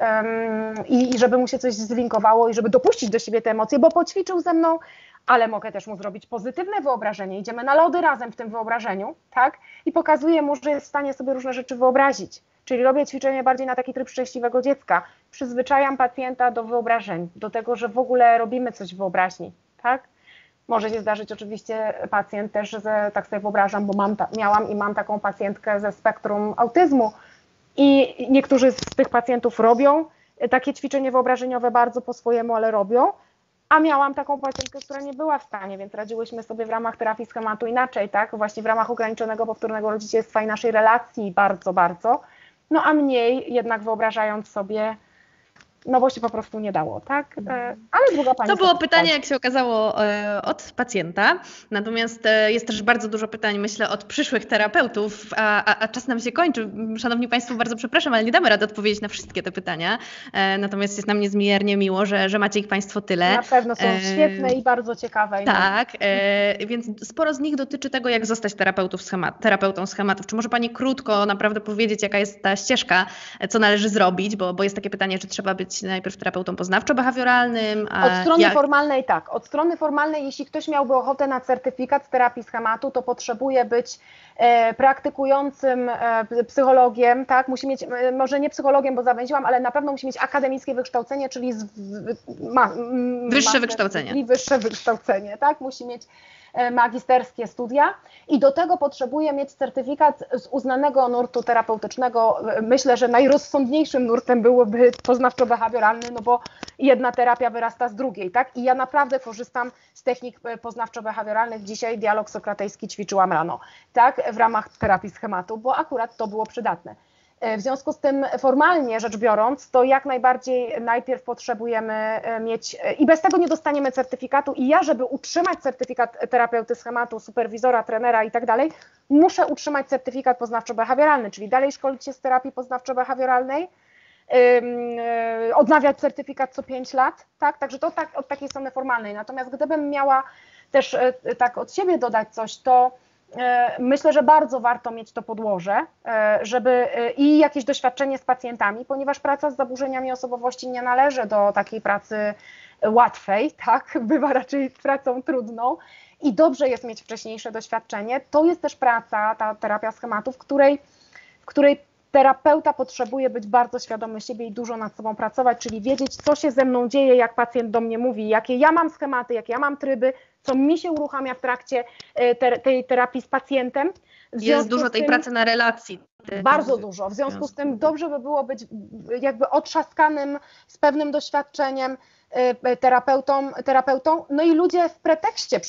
żeby mu się coś zlinkowało i żeby dopuścić do siebie te emocje, bo poćwiczył ze mną, ale mogę też mu zrobić pozytywne wyobrażenie, idziemy na lody razem w tym wyobrażeniu, tak? I pokazuję mu, że jest w stanie sobie różne rzeczy wyobrazić, czyli robię ćwiczenie bardziej na taki tryb szczęśliwego dziecka, przyzwyczajam pacjenta do wyobrażeń, do tego, że w ogóle robimy coś w wyobraźni, tak? Może się zdarzyć oczywiście pacjent też, tak sobie wyobrażam, bo miałam taką pacjentkę ze spektrum autyzmu i niektórzy z tych pacjentów robią takie ćwiczenie wyobrażeniowe bardzo po swojemu, ale robią, a miałam taką pacjentkę, która nie była w stanie, więc radziłyśmy sobie w ramach terapii schematu inaczej, tak? Właśnie w ramach ograniczonego powtórnego rodzicielstwa i naszej relacji bardzo, bardzo, no a mniej jednak wyobrażając sobie, no bo się po prostu nie dało, tak? Ale druga pani... To było pytanie, jak się okazało, od pacjenta, natomiast jest też bardzo dużo pytań, myślę, od przyszłych terapeutów, a czas nam się kończy. Szanowni Państwo, bardzo przepraszam, ale nie damy rady odpowiedzieć na wszystkie te pytania, natomiast jest nam niezmiernie miło, że macie ich Państwo tyle. Na pewno są świetne i bardzo ciekawe. Tak, więc sporo z nich dotyczy tego, jak zostać terapeutą schematów. Czy może Pani krótko naprawdę powiedzieć, jaka jest ta ścieżka, co należy zrobić, bo jest takie pytanie, czy trzeba być być najpierw terapeutą poznawczo-behawioralnym? Od strony formalnej tak. Od strony formalnej, jeśli ktoś miałby ochotę na certyfikat z terapii schematu, to potrzebuje być praktykującym psychologiem, tak? Musi mieć, może nie psychologiem, bo zawęziłam, ale na pewno musi mieć akademickie wykształcenie, czyli wyższe wykształcenie. I wyższe wykształcenie, tak? Musi mieć magisterskie studia i do tego potrzebuje mieć certyfikat z uznanego nurtu terapeutycznego. Myślę, że najrozsądniejszym nurtem byłoby poznawczo-behawioralny, no bo jedna terapia wyrasta z drugiej, tak? I ja naprawdę korzystam z technik poznawczo-behawioralnych. Dzisiaj dialog sokratejski ćwiczyłam rano, tak? W ramach terapii schematu, bo akurat to było przydatne. W związku z tym formalnie rzecz biorąc, to jak najbardziej najpierw potrzebujemy mieć i bez tego nie dostaniemy certyfikatu i ja, żeby utrzymać certyfikat terapeuty schematu, superwizora, trenera i tak dalej, muszę utrzymać certyfikat poznawczo-behawioralny, czyli dalej szkolić się z terapii poznawczo-behawioralnej, odnawiać certyfikat co 5 lat, tak? Także to tak, od takiej strony formalnej. Natomiast gdybym miała też tak od siebie dodać coś, to myślę, że bardzo warto mieć to podłoże, żeby i jakieś doświadczenie z pacjentami, ponieważ praca z zaburzeniami osobowości nie należy do takiej pracy łatwej, tak? Bywa raczej pracą trudną i dobrze jest mieć wcześniejsze doświadczenie. To jest też praca, ta terapia schematów, w której terapeuta potrzebuje być bardzo świadomy siebie i dużo nad sobą pracować, czyli wiedzieć, co się ze mną dzieje, jak pacjent do mnie mówi, jakie ja mam schematy, jakie ja mam tryby, co mi się uruchamia w trakcie tej terapii z pacjentem. Jest dużo tej pracy na relacji. Bardzo dużo. W związku z tym dobrze by było być jakby otrzaskanym, z pewnym doświadczeniem terapeutą. No i ludzie z pretekstem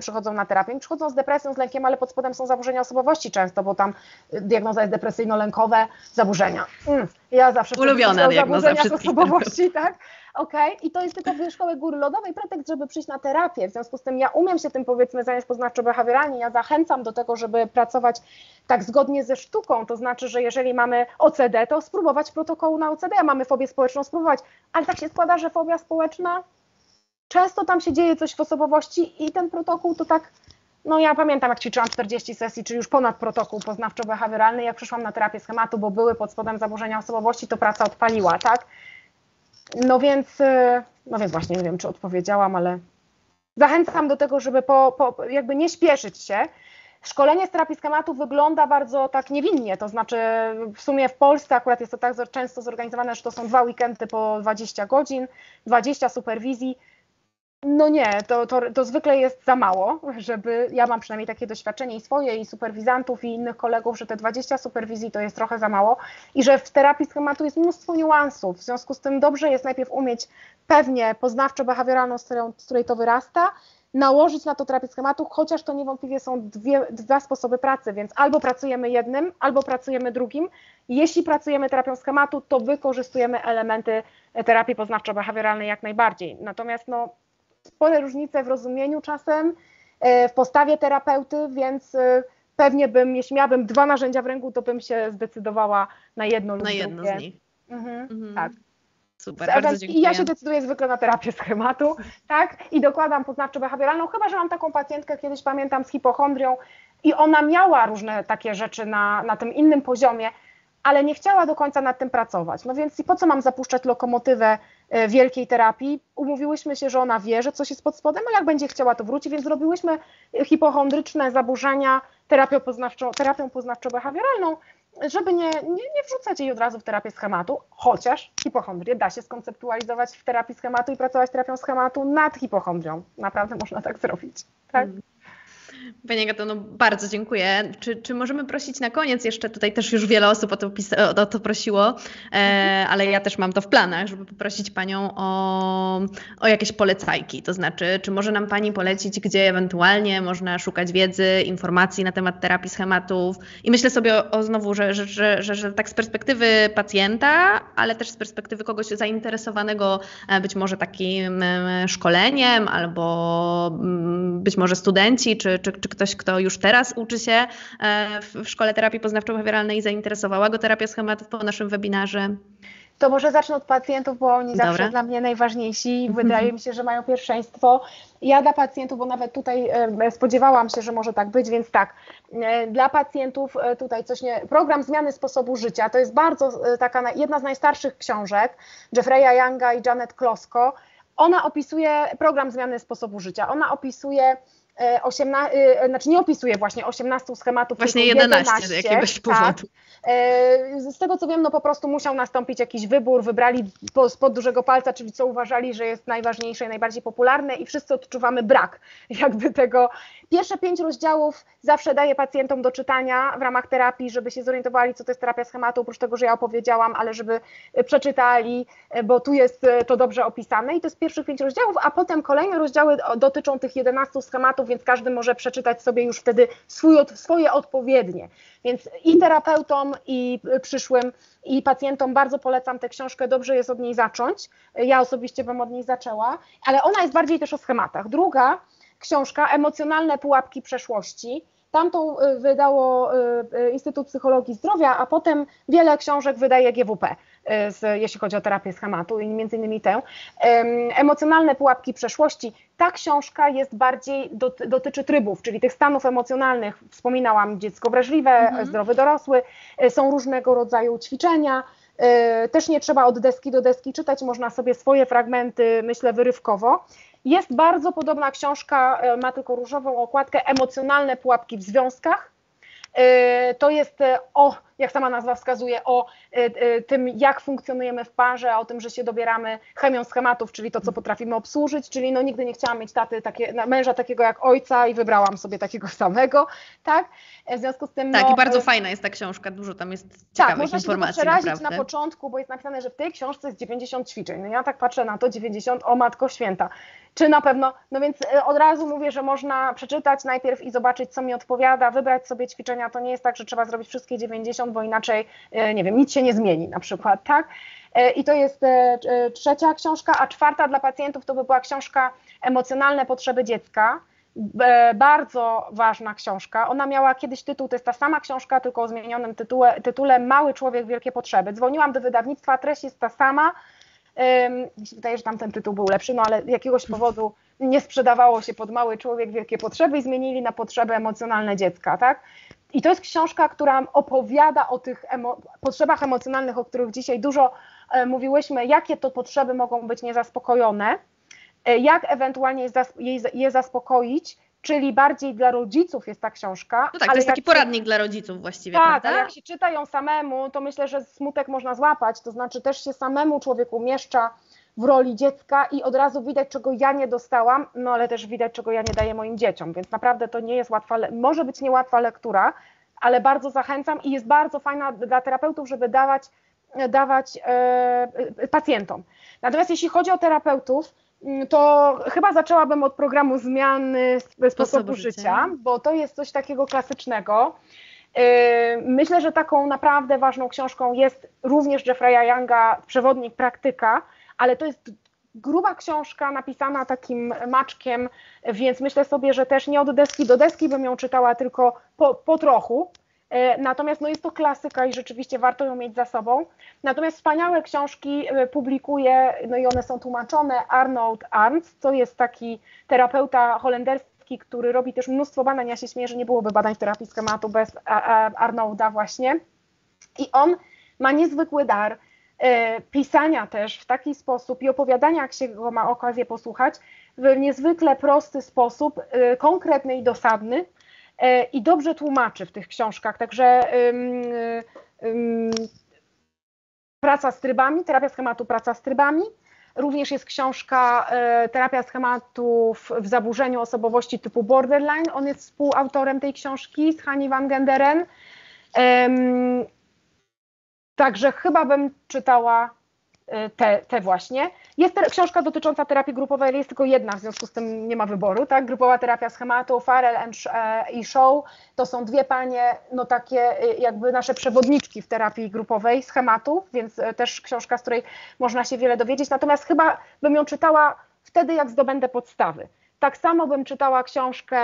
przychodzą na terapię. Przychodzą z depresją, z lękiem, ale pod spodem są zaburzenia osobowości często, bo tam diagnoza jest depresyjno-lękowe zaburzenia. Ja zawsze ulubiona zaburzenia osobowości, tak? Okej. I to jest tylko w szkoły góry lodowej pretekst, żeby przyjść na terapię. W związku z tym ja umiem się tym, powiedzmy, zająć poznawczo-behawioralnie. Ja zachęcam do tego, żeby pracować tak zgodnie ze sztuką, to znaczy, że jeżeli mamy OCD, to spróbować protokołu na OCD, a mamy fobię społeczną, spróbować, ale tak się składa, że fobia społeczna, często tam się dzieje coś w osobowości i ten protokół to tak, no ja pamiętam, jak ćwiczyłam 40 sesji, czy już ponad protokół poznawczo-behawioralny, jak przyszłam na terapię schematu, bo były pod spodem zaburzenia osobowości, to praca odpaliła, tak? No więc właśnie, nie wiem, czy odpowiedziałam, ale zachęcam do tego, żeby jakby nie śpieszyć się. Szkolenie z terapii schematów wygląda bardzo tak niewinnie, to znaczy w sumie w Polsce akurat jest to tak często zorganizowane, że to są 2 weekendy po 20 godzin, 20 superwizji. No nie, to zwykle jest za mało, żeby, ja mam przynajmniej takie doświadczenie i swoje, i superwizantów, i innych kolegów, że te 20 superwizji to jest trochę za mało i że w terapii schematu jest mnóstwo niuansów, w związku z tym dobrze jest najpierw umieć pewnie poznawczo-behawioralną, z której to wyrasta, nałożyć na to terapię schematu, chociaż to niewątpliwie są dwa sposoby pracy, więc albo pracujemy jednym, albo pracujemy drugim. Jeśli pracujemy terapią schematu, to wykorzystujemy elementy terapii poznawczo-behawioralnej jak najbardziej. Natomiast no, spore różnice w rozumieniu czasem, w postawie terapeuty, więc pewnie bym, jeśli miałabym 2 narzędzia w ręku, to bym się zdecydowała na jedno lub drugie. Na jedno z nich. Tak. Super, bardzo dziękuję. I ja się decyduję zwykle na terapię schematu, tak? I dokładam poznawczo-behawioralną, chyba że mam taką pacjentkę, kiedyś pamiętam, z hipochondrią i ona miała różne takie rzeczy na tym innym poziomie, ale nie chciała do końca nad tym pracować. No więc i po co mam zapuszczać lokomotywę wielkiej terapii? Umówiłyśmy się, że ona wie, że coś jest pod spodem, a jak będzie chciała, to wróci, więc zrobiłyśmy hipochondryczne zaburzenia terapią poznawczo-behawioralną, żeby nie wrzucać jej od razu w terapię schematu, chociaż hipochondrię da się skonceptualizować w terapii schematu i pracować terapią schematu nad hipochondrią. Naprawdę można tak zrobić. Tak? Pani Agato, no bardzo dziękuję. Czy możemy prosić na koniec jeszcze, tutaj też już wiele osób o to prosiło, ale ja też mam to w planach, żeby poprosić Panią o jakieś polecajki, to znaczy, czy może nam Pani polecić, gdzie ewentualnie można szukać wiedzy, informacji na temat terapii schematów i myślę sobie znowu, że tak z perspektywy pacjenta, ale też z perspektywy kogoś zainteresowanego być może takim szkoleniem albo być może studenci, czy ktoś, kto już teraz uczy się w Szkole Terapii Poznawczo-Behawioralnej i zainteresowała go terapia schematów po naszym webinarze? To może zacznę od pacjentów, bo oni zawsze dla mnie najważniejsi i wydaje mi się, że mają pierwszeństwo. Ja dla pacjentów, bo nawet tutaj spodziewałam się, że może tak być, więc tak. Dla pacjentów tutaj program zmiany sposobu życia, to jest bardzo taka jedna z najstarszych książek Jeffreya Younga i Janet Klosko. Ona opisuje program zmiany sposobu życia, ona opisuje nie opisuje 18 schematów, właśnie 11 z jakiegoś powodu. Z tego co wiem, no po prostu musiał nastąpić jakiś wybór, wybrali spod dużego palca, czyli co uważali, że jest najważniejsze i najbardziej popularne i wszyscy odczuwamy brak jakby tego. Pierwsze 5 rozdziałów zawsze daję pacjentom do czytania w ramach terapii, żeby się zorientowali, co to jest terapia schematu, oprócz tego, że ja opowiedziałam, ale żeby przeczytali, bo tu jest to dobrze opisane i to jest pierwszych 5 rozdziałów, a potem kolejne rozdziały dotyczą tych 11 schematów, więc każdy może przeczytać sobie już wtedy swoje odpowiednie. Więc i terapeutom, i przyszłym, i pacjentom bardzo polecam tę książkę, dobrze jest od niej zacząć. Ja osobiście bym od niej zaczęła, ale ona jest bardziej też o schematach. Druga książka, Emocjonalne pułapki przeszłości. Tamtą wydało Instytut Psychologii Zdrowia, a potem wiele książek wydaje GWP, jeśli chodzi o terapię schematu i między innymi tę. Emocjonalne pułapki przeszłości. Ta książka jest bardziej, dotyczy trybów, czyli tych stanów emocjonalnych. Wspominałam, dziecko wrażliwe, zdrowy dorosły, są różnego rodzaju ćwiczenia. Też nie trzeba od deski do deski czytać, można sobie swoje fragmenty, myślę, wyrywkowo. Jest bardzo podobna książka, ma tylko różową okładkę, Emocjonalne pułapki w związkach. To jest o, jak sama nazwa wskazuje, o tym, jak funkcjonujemy w parze, o tym, że się dobieramy chemią schematów, czyli to, co potrafimy obsłużyć, czyli no nigdy nie chciałam mieć męża takiego jak ojca i wybrałam sobie takiego samego, tak? W związku z tym... Tak, i bardzo fajna jest ta książka, dużo tam jest ciekawych informacji. Tak, można się przerazić na początku, bo jest napisane, że w tej książce jest 90 ćwiczeń. No ja tak patrzę na to, 90, o matko święta. Czy na pewno, no więc od razu mówię, że można przeczytać najpierw i zobaczyć, co mi odpowiada, wybrać sobie ćwiczenia, to nie jest tak, że trzeba zrobić wszystkie 90, bo inaczej, nie wiem, nic się nie zmieni na przykład, tak? I to jest trzecia książka, a czwarta dla pacjentów to by była książka Emocjonalne potrzeby dziecka. Bardzo ważna książka. Ona miała kiedyś tytuł, to jest ta sama książka, tylko o zmienionym tytule Mały człowiek, wielkie potrzeby. Dzwoniłam do wydawnictwa, treść jest ta sama. Mi się wydaje, że tamten tytuł był lepszy, no ale z jakiegoś powodu nie sprzedawało się pod Mały człowiek, wielkie potrzeby i zmienili na potrzeby emocjonalne dziecka, tak? I to jest książka, która opowiada o tych potrzebach emocjonalnych, o których dzisiaj dużo mówiłyśmy, jakie to potrzeby mogą być niezaspokojone, jak ewentualnie je zaspokoić, czyli bardziej dla rodziców jest ta książka. No tak, ale to jest taki poradnik dla rodziców właściwie, prawda? Tak, jak się czyta ją samemu, to myślę, że smutek można złapać, to znaczy też się samemu człowiek umieszcza w roli dziecka i od razu widać, czego ja nie dostałam, no ale też widać, czego ja nie daję moim dzieciom, więc naprawdę to nie jest łatwa, może być niełatwa lektura, ale bardzo zachęcam i jest bardzo fajna dla terapeutów, żeby dawać pacjentom. Natomiast jeśli chodzi o terapeutów, to chyba zaczęłabym od programu zmiany sposobu życia, bo to jest coś takiego klasycznego. Myślę, że taką naprawdę ważną książką jest również Jeffreya Younga, Przewodnik praktyka, ale to jest gruba książka napisana takim maczkiem, więc myślę sobie, że też nie od deski do deski bym ją czytała, tylko po trochu. Natomiast no jest to klasyka i rzeczywiście warto ją mieć za sobą. Natomiast wspaniałe książki publikuje, no i one są tłumaczone, Arnold Arntz, to jest taki terapeuta holenderski, który robi też mnóstwo badań. Ja się śmieję, że nie byłoby badań w terapii schematu bez Arnolda właśnie. I on ma niezwykły dar pisania też w taki sposób i opowiadania, jak się go ma okazję posłuchać, w niezwykle prosty sposób, konkretny i dosadny. I dobrze tłumaczy w tych książkach, także praca z trybami, terapia schematu, praca z trybami. Również jest książka Terapia schematów w zaburzeniu osobowości typu borderline. On jest współautorem tej książki z Hanni van Genderen. Także chyba bym czytała... Te właśnie. Jest książka dotycząca terapii grupowej, ale jest tylko jedna, w związku z tym nie ma wyboru, tak? Grupowa terapia schematu, Farrell i Shaw, to są dwie panie, no takie jakby nasze przewodniczki w terapii grupowej schematu, więc też książka, z której można się wiele dowiedzieć, natomiast chyba bym ją czytała wtedy, jak zdobędę podstawy. Tak samo bym czytała książkę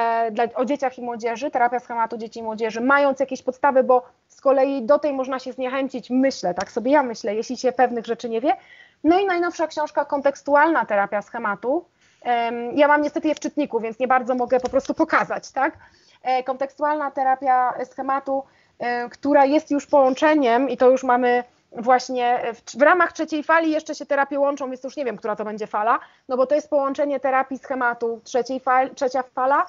o dzieciach i młodzieży, Terapia schematu dzieci i młodzieży, mając jakieś podstawy, bo z kolei do tej można się zniechęcić, myślę, tak sobie ja myślę, jeśli się pewnych rzeczy nie wie. No i najnowsza książka, kontekstualna Terapia schematu. Ja mam niestety je w czytniku, więc nie bardzo mogę po prostu pokazać, tak? Kontekstualna terapia schematu, która jest już połączeniem i to już mamy właśnie w ramach trzeciej fali jeszcze się terapie łączą, więc już nie wiem, która to będzie fala, no bo to jest połączenie terapii schematu, trzecia fala,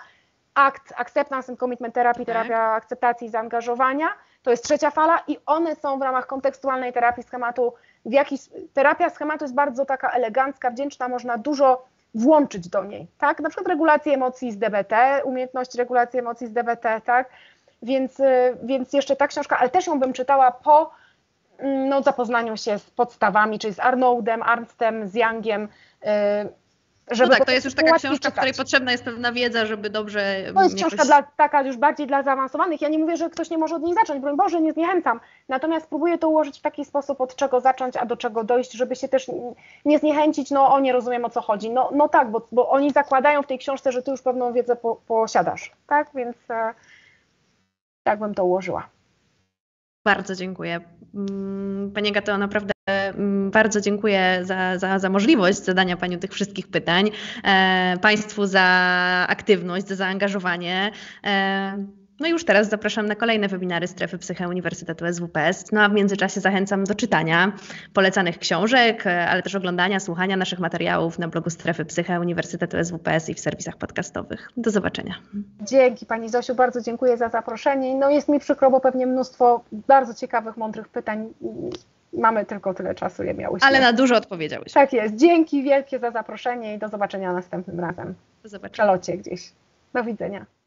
ACT, Acceptance and Commitment Therapy, terapia akceptacji i zaangażowania, to jest trzecia fala i one są w ramach kontekstualnej terapii schematu, terapia schematu jest bardzo taka elegancka, wdzięczna, można dużo włączyć do niej, tak? Na przykład regulację emocji z DBT, umiejętność regulacji emocji z DBT, tak? Więc jeszcze ta książka, ale też ją bym czytała po zapoznaniu się z podstawami, czyli z Arnoldem, Arntzem, z Youngiem. Żeby to jest już taka książka, w której potrzebna jest pewna wiedza, żeby dobrze... To jest książka taka już bardziej dla zaawansowanych. Ja nie mówię, że ktoś nie może od niej zacząć, broń Boże, nie zniechęcam. Natomiast próbuję to ułożyć w taki sposób, od czego zacząć, a do czego dojść, żeby się też nie zniechęcić, nie rozumiem, o co chodzi. No tak, bo oni zakładają w tej książce, że ty już pewną wiedzę posiadasz. Tak, więc tak bym to ułożyła. Bardzo dziękuję. Pani Agato, naprawdę bardzo dziękuję za możliwość zadania Pani tych wszystkich pytań, Państwu za aktywność, za zaangażowanie. No i już teraz zapraszam na kolejne webinary Strefy Psyche Uniwersytetu SWPS. No a w międzyczasie zachęcam do czytania polecanych książek, ale też oglądania, słuchania naszych materiałów na blogu Strefy Psyche Uniwersytetu SWPS i w serwisach podcastowych. Do zobaczenia. Dzięki Pani Zosiu, bardzo dziękuję za zaproszenie. No jest mi przykro, bo pewnie mnóstwo bardzo ciekawych, mądrych pytań. Mamy tylko tyle czasu, ile miałyśmy. Ale na dużo odpowiedziałyśmy. Tak jest. Dzięki wielkie za zaproszenie i do zobaczenia następnym razem. Do zobaczenia. W przelocie gdzieś. Do widzenia.